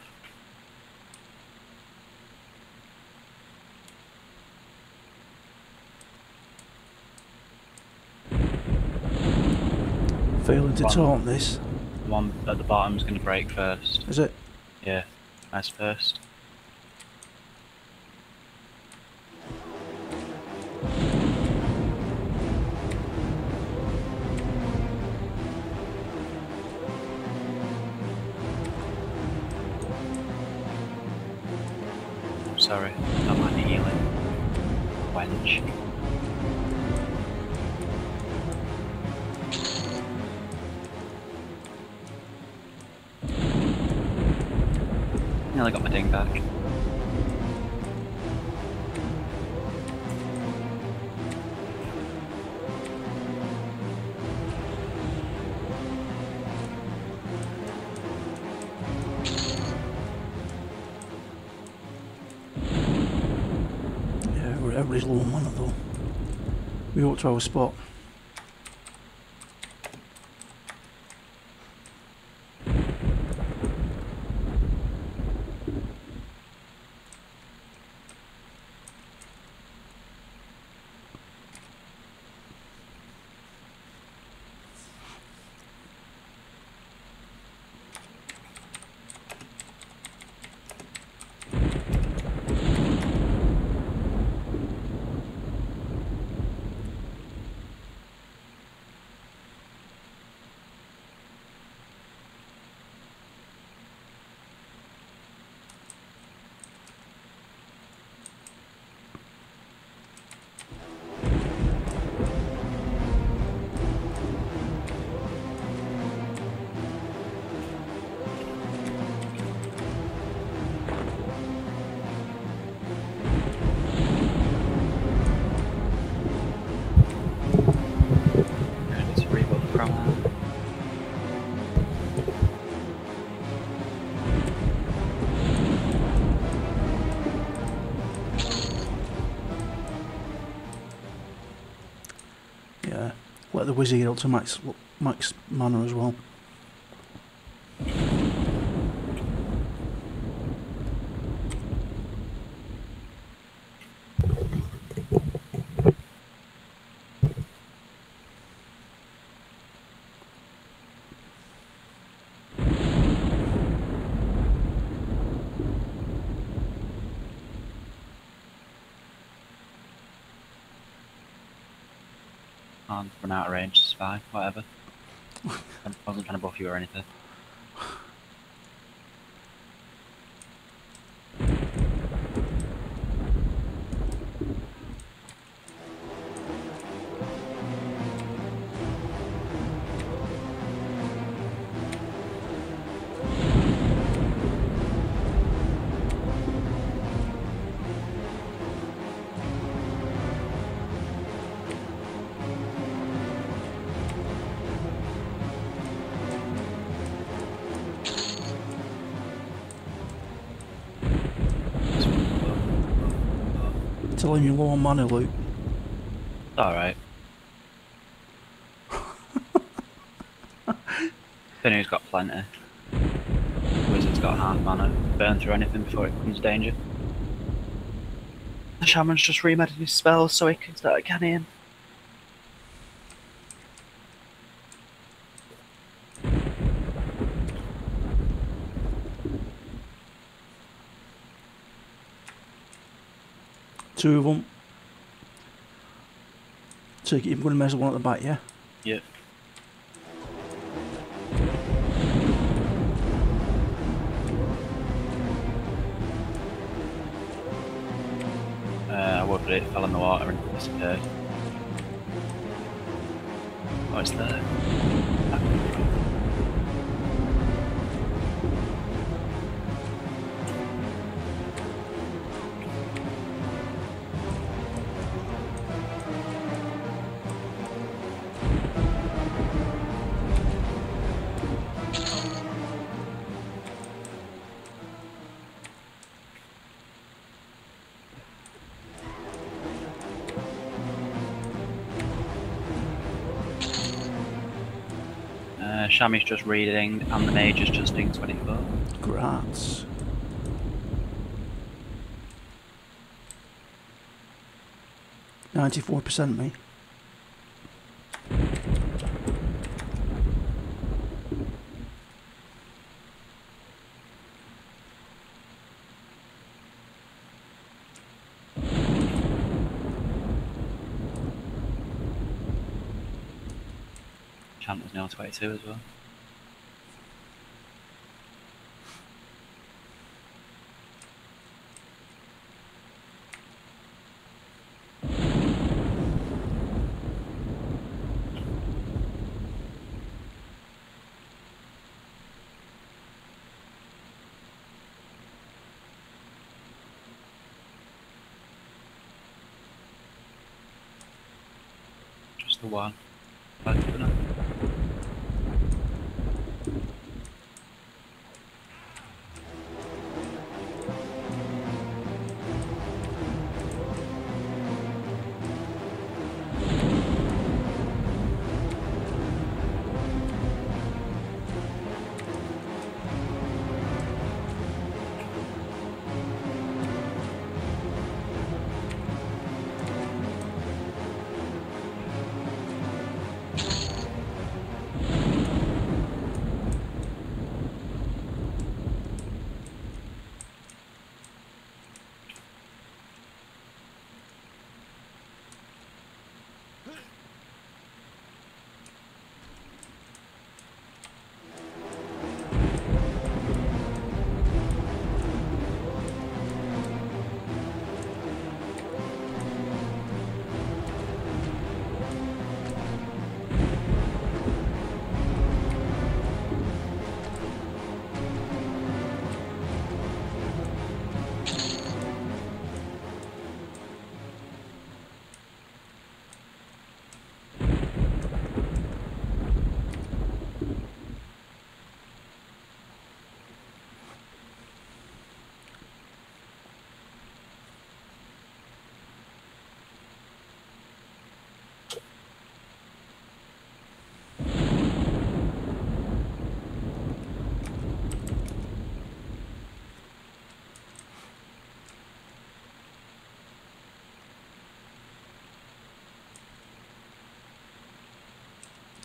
Failing to taunt this. The one at the bottom is going to break first. Is it? Yeah, that's first. Sorry, I'm on healing. Wench. Nearly got my ding back. Everybody's low on mana though. We ought to have a spot. the Wizard up to max mana as well. Run out of range, it's fine, whatever. I wasn't trying to buff you or anything. Telling you low on mana, Luke. Alright. Finu's got plenty. Wizard's got half mana. Burn through anything before it becomes danger. The shaman's just remedied his spells so he can start canning. Two of them. So you're going to measure one at the back, yeah? Yeah. I would, but it fell in the water and disappeared. Oh, it's there. Shammy's just reading, and the mage is just doing 24. Grats. %, me. Chant was now 22 as well. Just the one.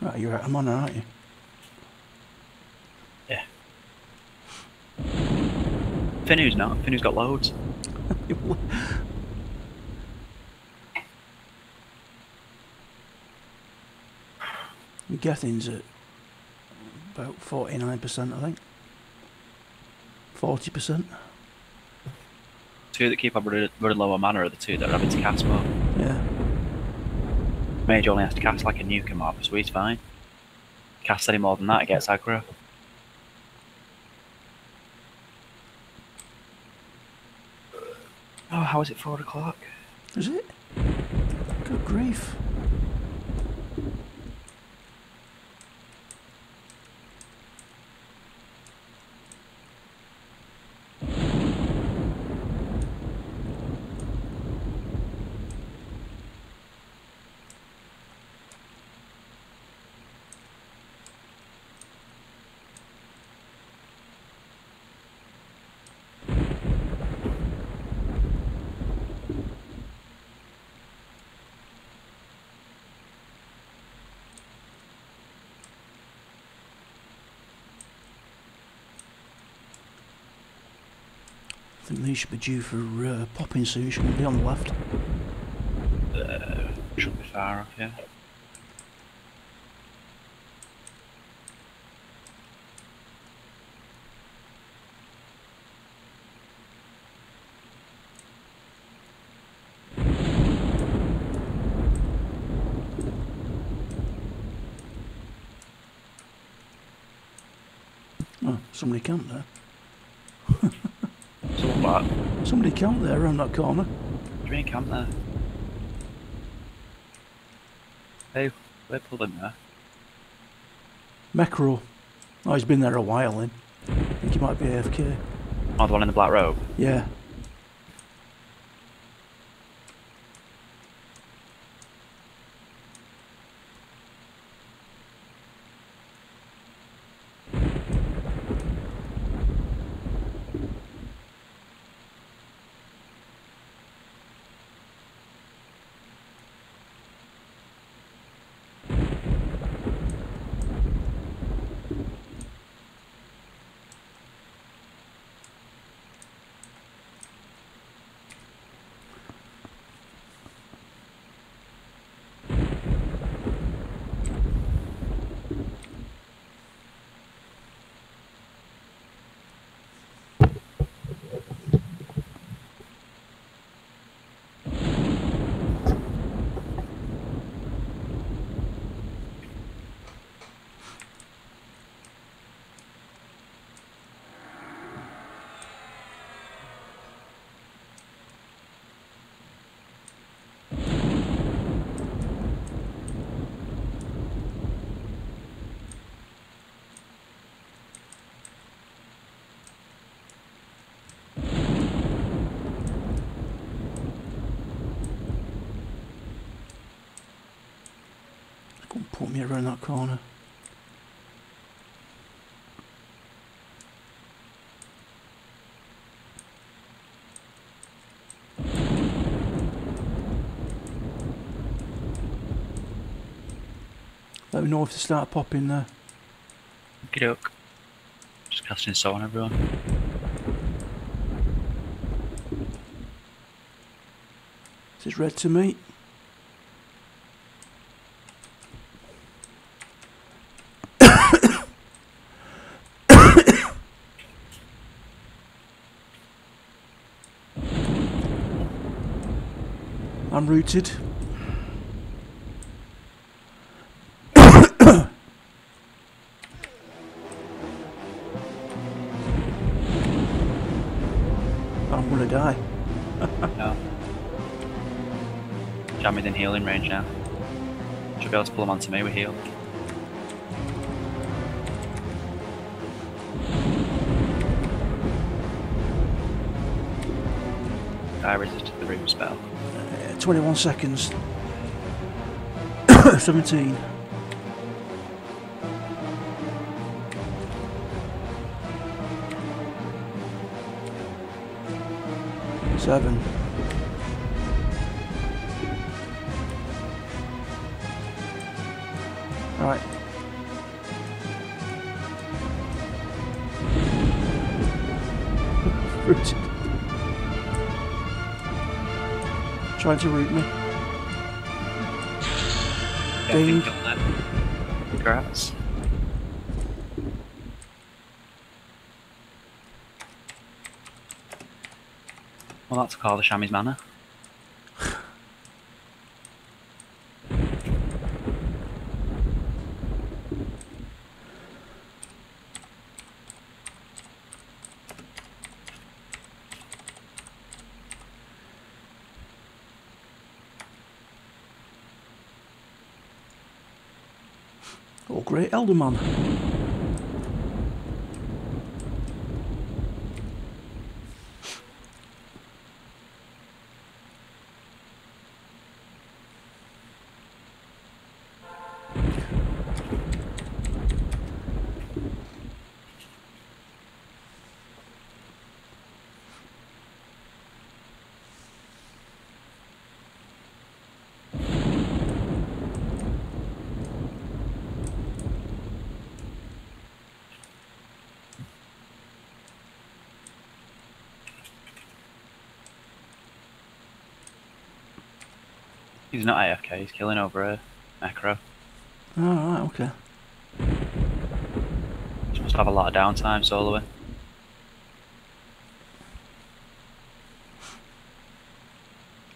Right, you're at Amona, aren't you? Yeah. Finu's not. Finu's got loads. Gethyn's at about 49%, I think. 40%. Two that keep on running low on mana are the two that are having to cast more. Yeah. Mage only has to cast like a nuke and more, so he's fine. Cast any more than that, it gets aggro. Oh, how is it 4 o'clock? Is it? Good grief. I think these should be due for popping soon, shouldn't they, on the left? Shouldn't be far off, yeah. Oh, somebody camped there. What? Somebody camped there around that corner. What do you mean camped there? Hey, where pulled him there? Mecro. Oh, he's been there a while then. I think he might be AFK. Oh, the one in the black robe? Yeah. Put me around that corner. Let me know if they start popping there. Okie doke. Just casting soul on everyone. Is this red to me? I'm rooted. I'm gonna die. No. Jam within healing range now. Should be able to pull them onto me, we're healed. I resisted the room spell. 21 seconds. 17. Seven. All right. rooted. Trying to root me. Ding. Grass. Well, that's called the Shammy's Manor. Oh, great Elderman. He's not AFK, he's killing over a macro. Oh, right, okay. He must have a lot of downtime soloing.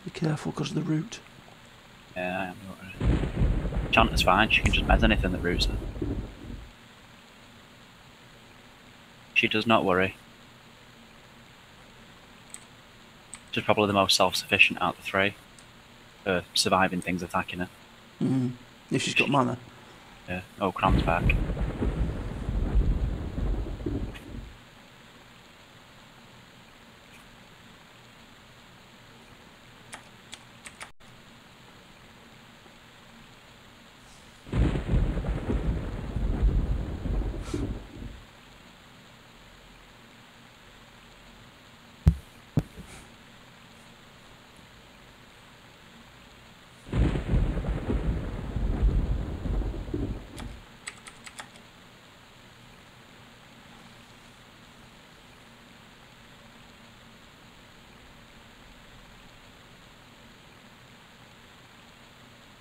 Be careful because of the root. Yeah, I am not. Chanter's fine, she can just mez anything that roots her. She does not worry. She's probably the most self-sufficient out of the three. Surviving things attacking her. Mm-hmm. If she's got mana. Yeah. Oh, Cram's back.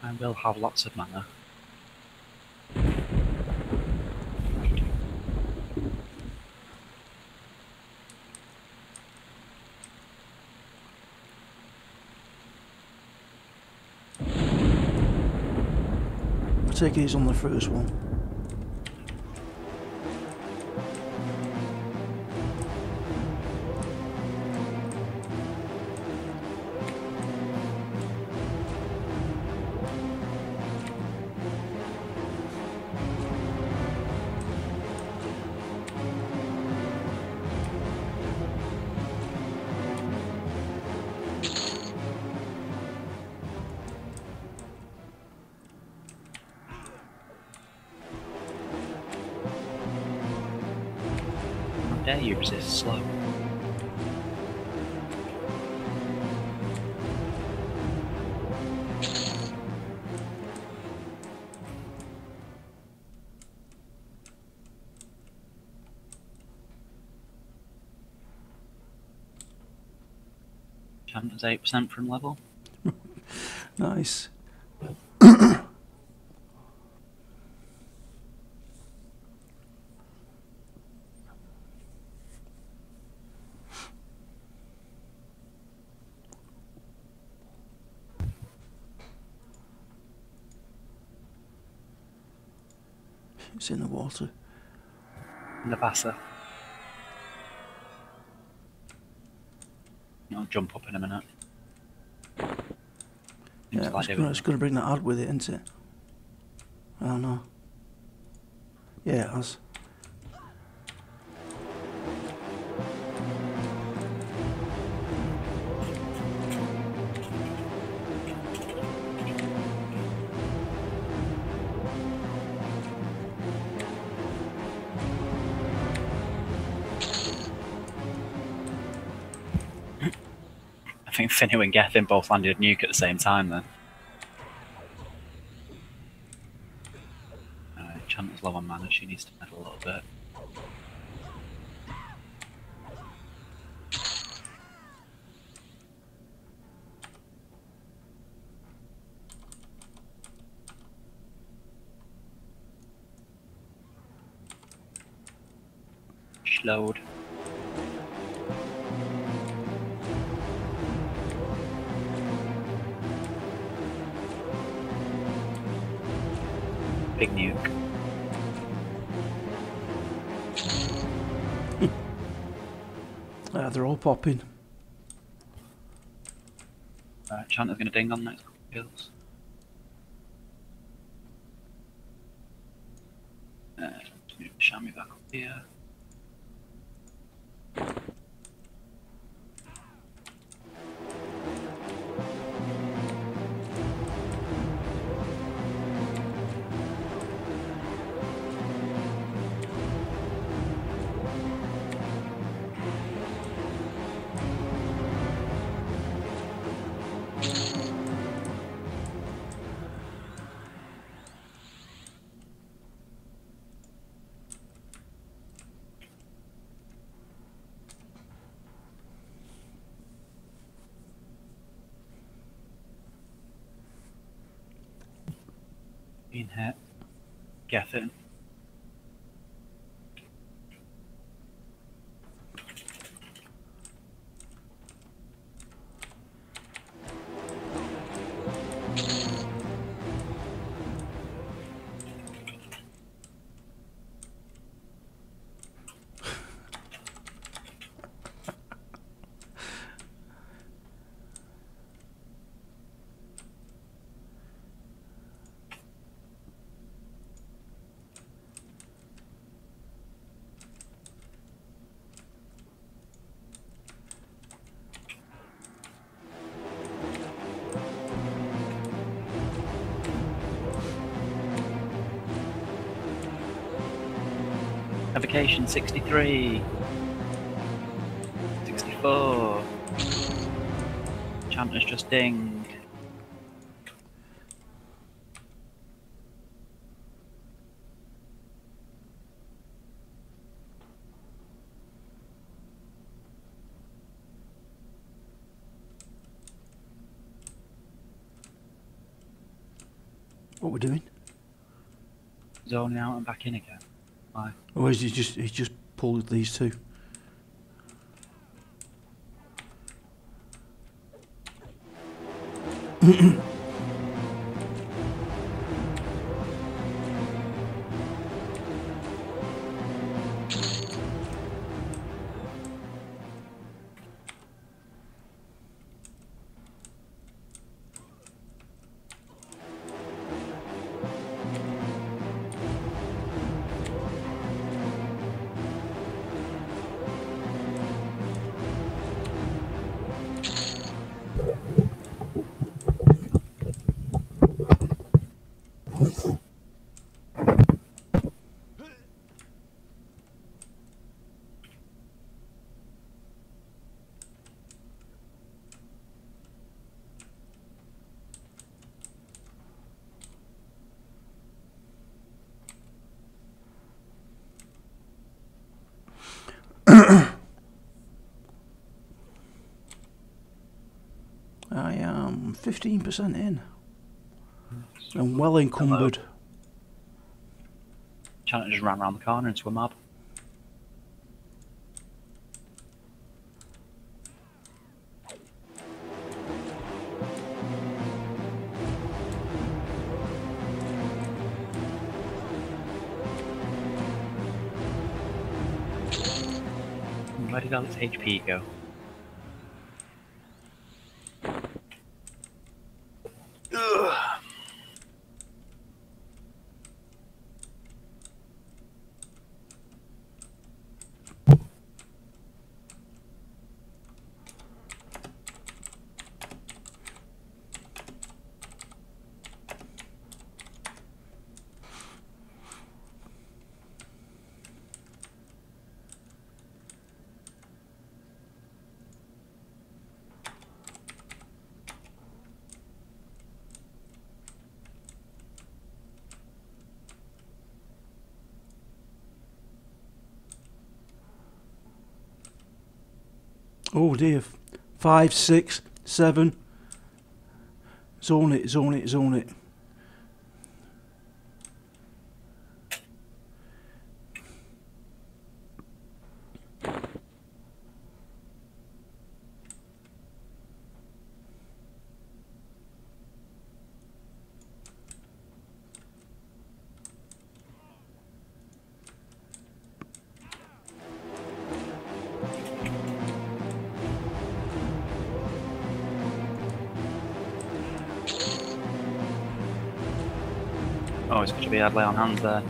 I will have lots of mana. I take it he's on the first one. Dare you resist slow? Chanter's 8% from level. Nice. It's in the water. In the basser. I'll jump up in a minute. Yeah, it's going to bring that ad with it, isn't it? I don't know. Yeah, it has. I think Finnu and Gethyn both landed a nuke at the same time then. Alright, Chanter's low on mana, she needs to meddle a little bit. load. Big nuke. They're all popping. Chanter's gonna ding on next couple of kills. Shall me back up here. Been hit. Gethyn. Navigation 63, 64, Chanter's just dinged. What we're doing? Zoning out and back in again. Why? Or is he just pulled these two? I am 15% in. I'm well encumbered. Chanter just ran around the corner into a mob. Where did all this HP go? Oh dear, 5, 6, 7. Zone it, zone it, zone it. Oh, it's good to be I'd lay on hand there.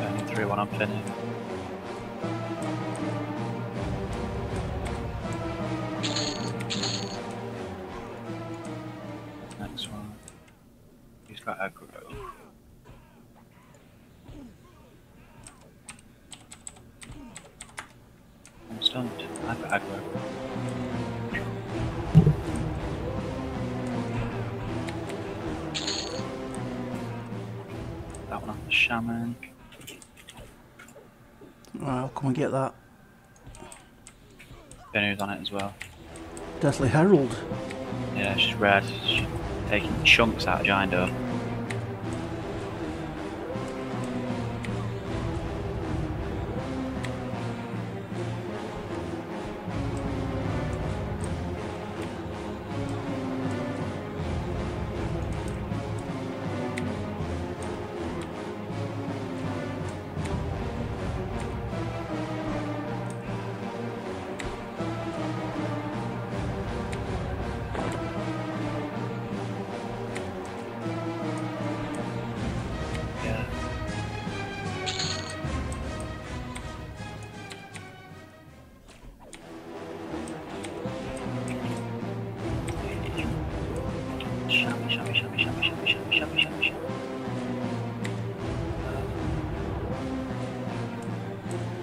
Burning through when I'm finished. Next one. He's got aggro. I've got aggro. That one off the shaman. Right, I'll come and get that. Benu's on it as well. Deathly Herald. Yeah, she's red. She's taking chunks out of Giant Doe.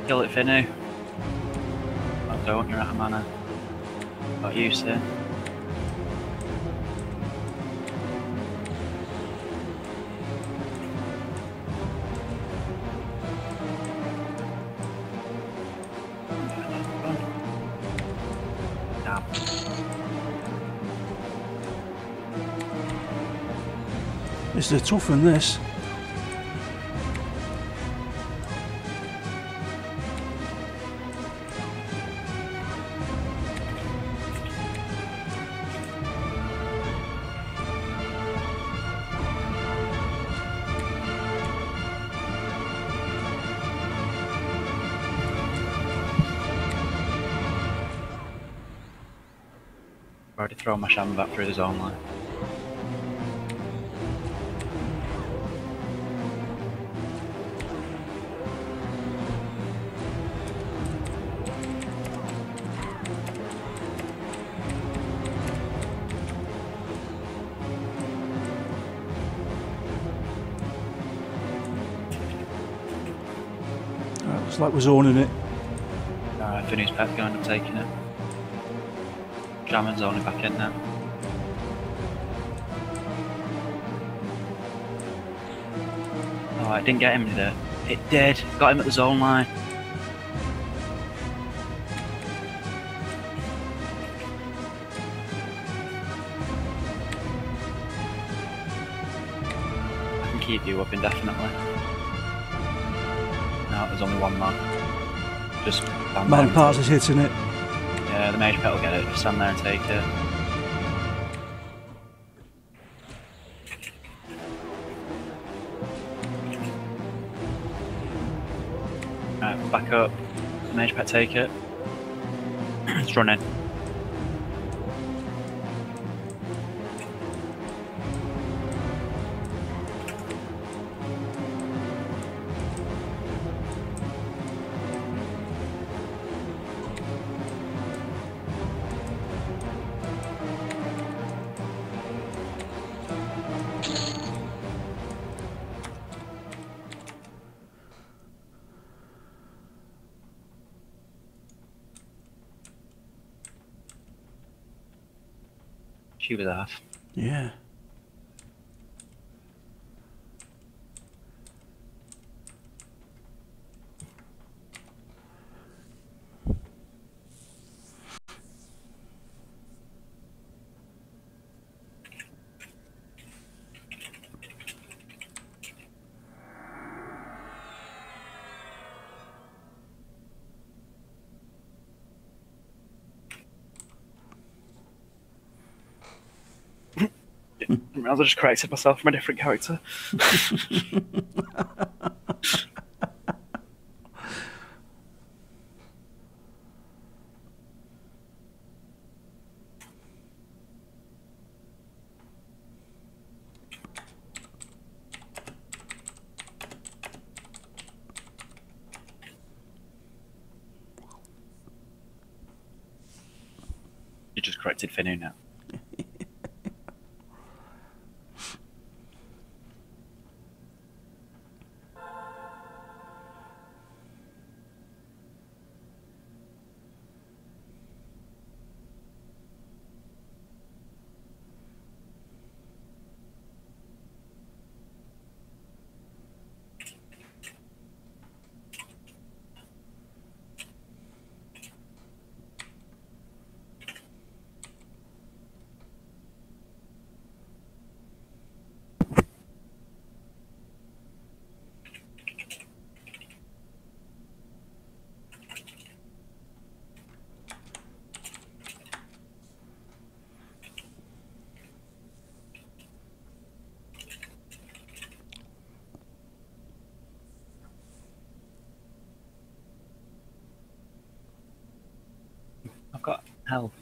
Kill it, Finnu. I don't, you're out of mana. Got use here. It's the tough one, this. I've already thrown my shaman back through the zone line. Right, looks like we're zoning it. Alright, Finnu's pet going and taking it. Shaman's only back in now. Oh, it didn't get him there. It did. Got him at the zone line. I can keep you up indefinitely. No, there's only one man. Just stand by. Man parts is hitting it. The mage pet will get it, just stand there and take it. Right, back up. The mage pet take it. It's running. She was off. Yeah. I just corrected myself from a different character. You just corrected Finu now. Health.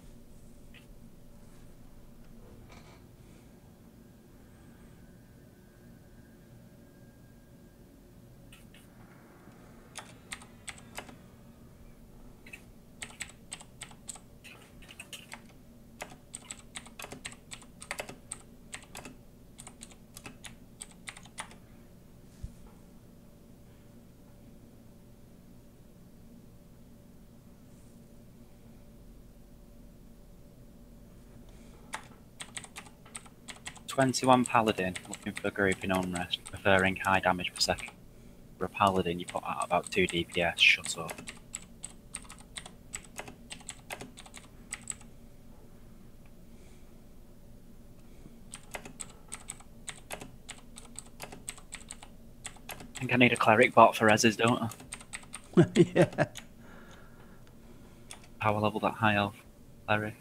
£21 Paladin, looking for a group in Unrest, preferring high damage per second. For a Paladin, you put out about 2 DPS, shut up. I think I need a Cleric bot for Rezzes, don't I? Yeah. Power level that high elf Cleric.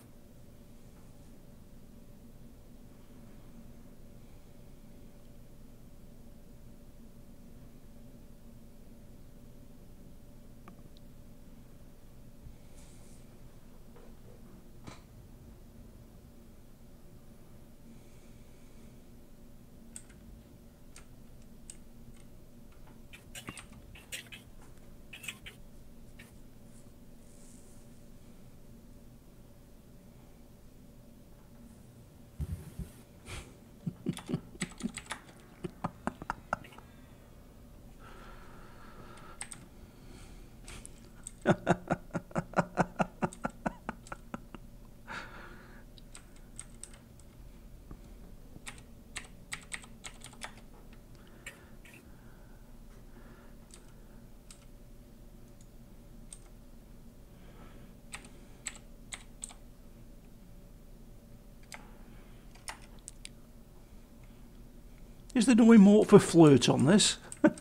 Is there no emote for flirt on this? An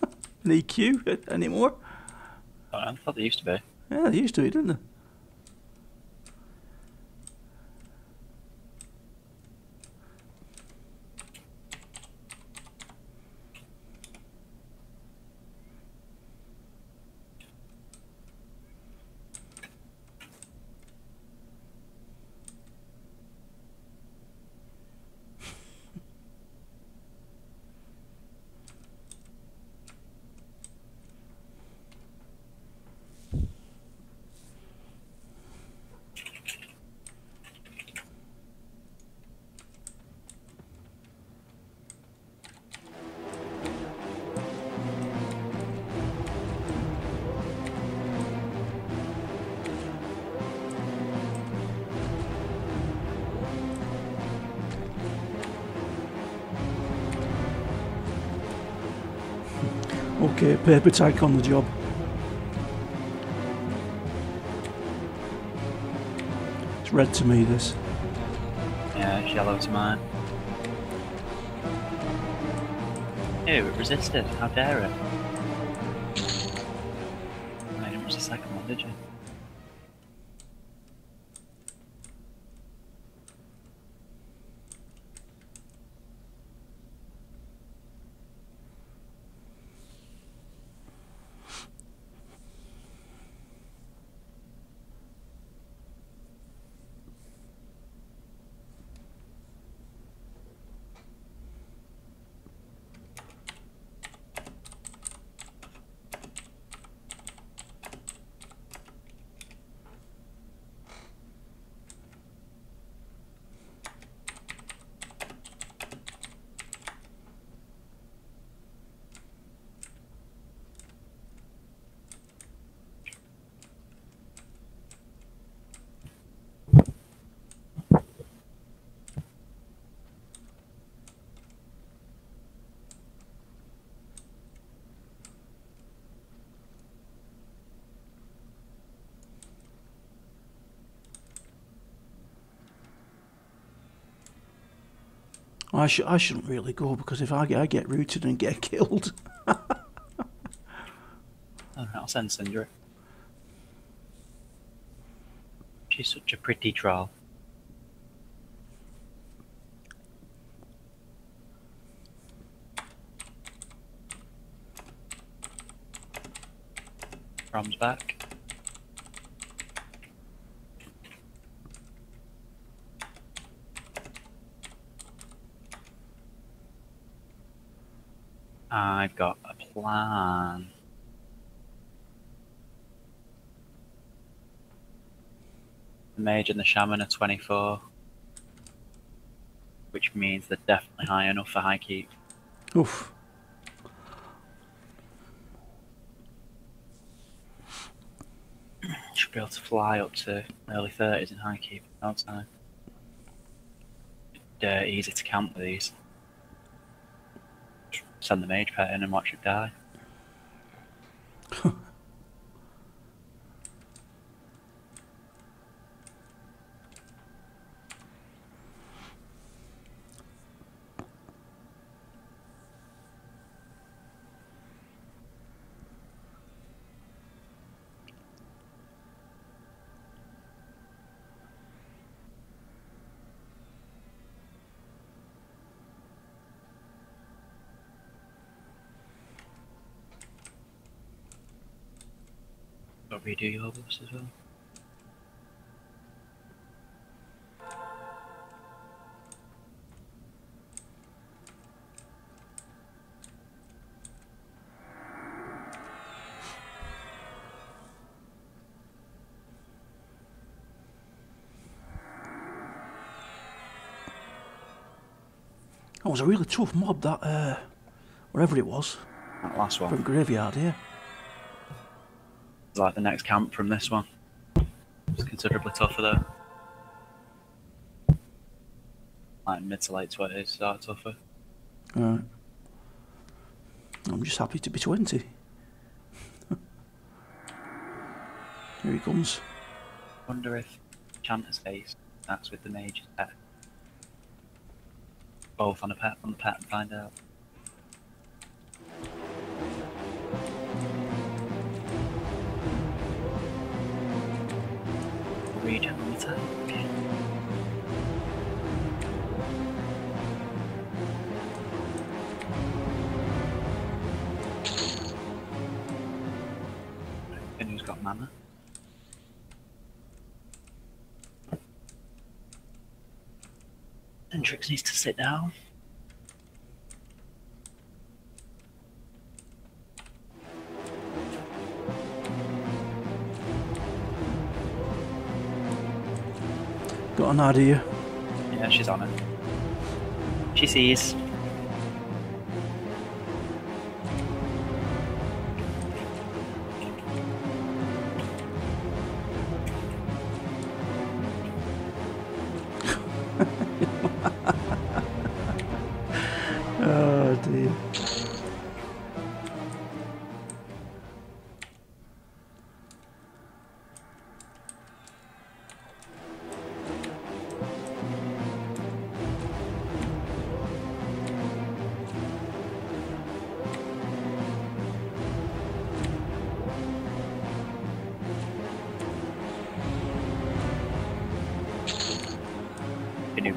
EQ anymore? I thought there used to be. Yeah, they used to be, didn't they? Okay, paper tag on the job. It's red to me, this. Yeah, it's yellow to mine. Ew, it resisted. How dare it? I didn't reach the second one, did you? I shouldn't really go, because if I get rooted and get killed. I'll send Syndra. She's such a pretty troll. Crom's back. I've got a plan. The mage and the shaman are 24, which means they're definitely high enough for high keep. Oof. Should be able to fly up to early 30s in high keep at no time. Dirt easy to camp with these. Send the mage pet in and watch it die. Redo your buffs as well. That was a really tough mob, that wherever it was. That last one. From Graveyard, yeah. Like the next camp from this one. It's considerably tougher though. Like mid to late 20s, start tougher. Alright. I'm just happy to be 20. Here he comes. Wonder if Chanter's face, that's with the mage's pet. Both on the pet and find out. Region later. Okay. And who's got mana? Hendrix needs to sit down. Got an idea. Yeah, she's on it. She sees. Oh dear.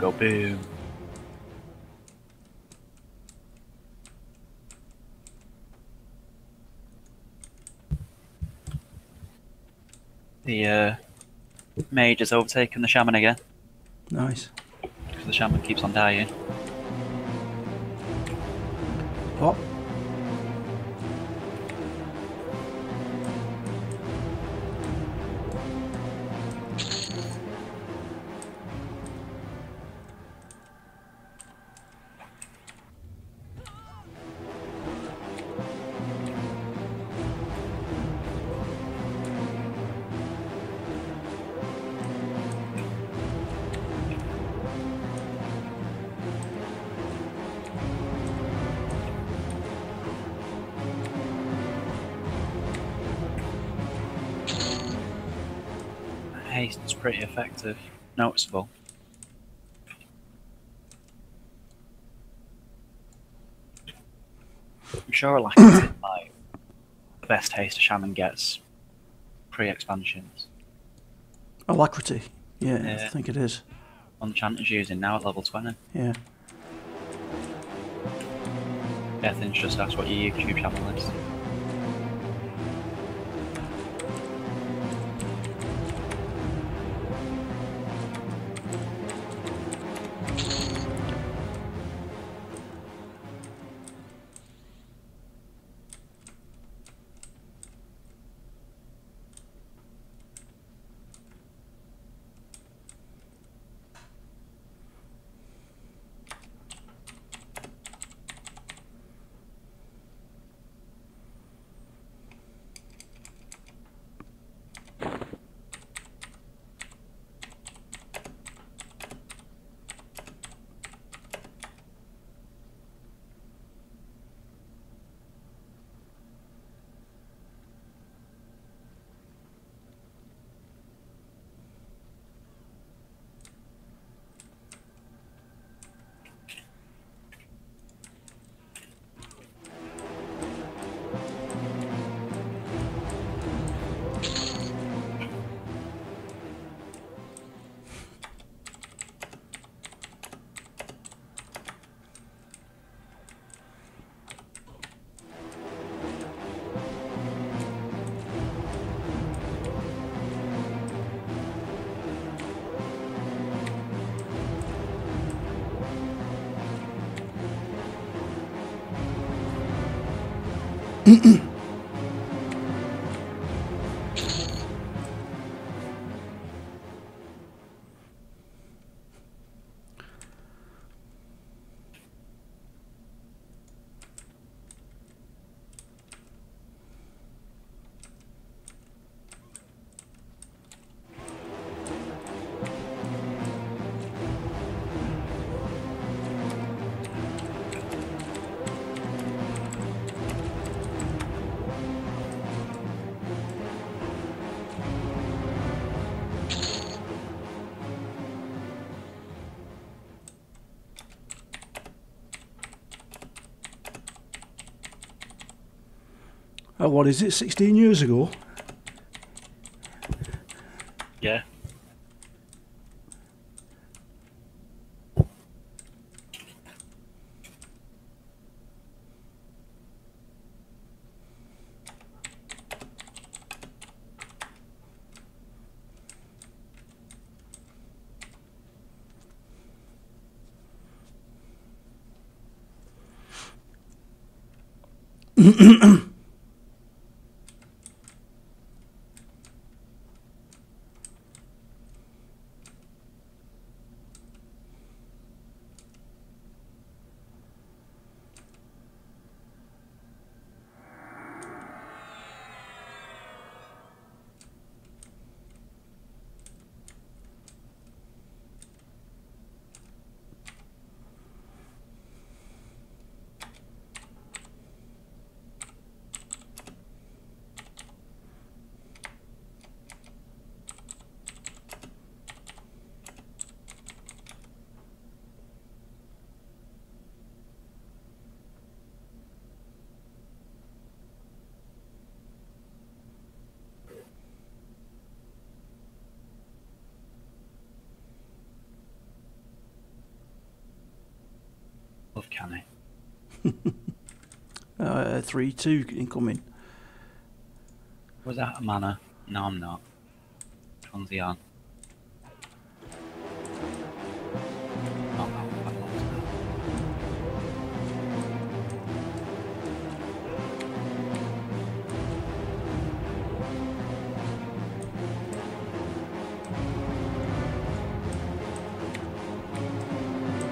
Go boom. The mage has overtaken the shaman again. Nice. Because the shaman keeps on dying. What? It's pretty effective, noticeable. I'm sure like the best haste a shaman gets pre-expansions. Alacrity, yeah, I think it is. One chanter's using now at level 20. Yeah. Gethyn's just asked what your YouTube channel is. What is it, 16 years ago? Yeah. Can I? 3-2 incoming. Was that a mana? No, I'm not. Which one's the on?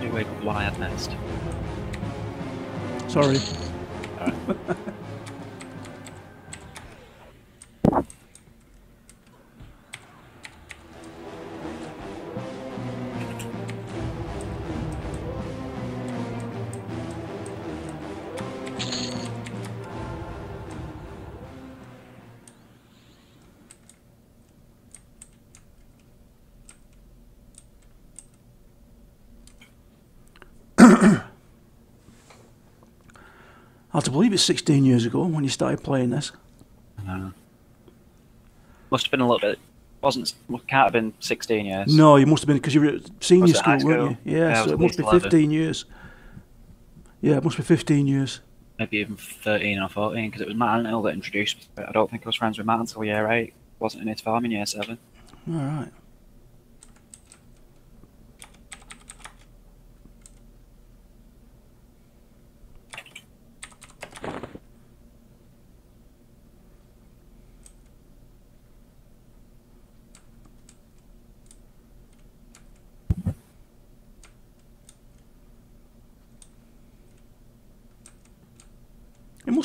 Do we have wired next? Sorry. All right. I Hard to believe it's 16 years ago when you started playing this. Must have been a little bit. Can't have been 16 years. No, you must have been, because you were at senior school, weren't you? Yeah, so it must be 15 years. Yeah, it must be 15 years. Maybe even 13 or 14, because it was Matt Antle that introduced me. But I don't think I was friends with Matt until year 8. Wasn't in his farm in year 7. All right.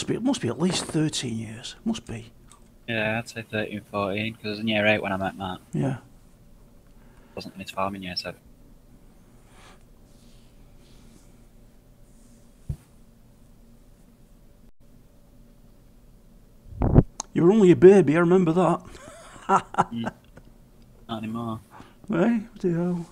It must be at least 13 years. Must be. Yeah, I'd say 13, 14, because it was in year 8 when I met Matt. Yeah. Wasn't in his farm in year 7. You were only a baby, I remember that. Not anymore. Hey, what the hell?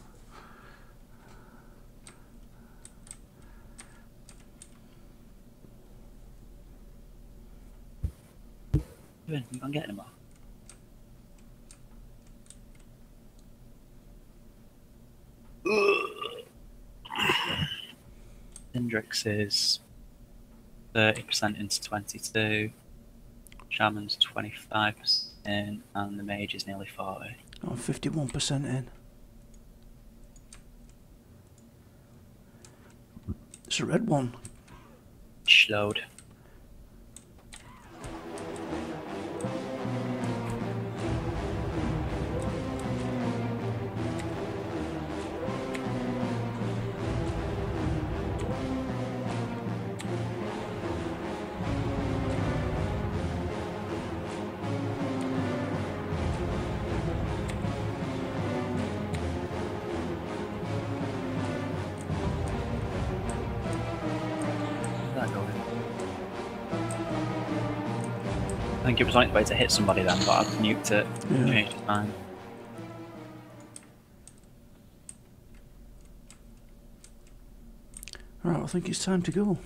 You can't get them all. Hendrix is 30% into 22, Shaman's 25% in, and the Mage is nearly 40. I'm 51% in. It's a red one. Schlode. I think it was on its way to hit somebody then, but I've nuked it. Yeah. Changed his mind. Alright, I think it's time to go.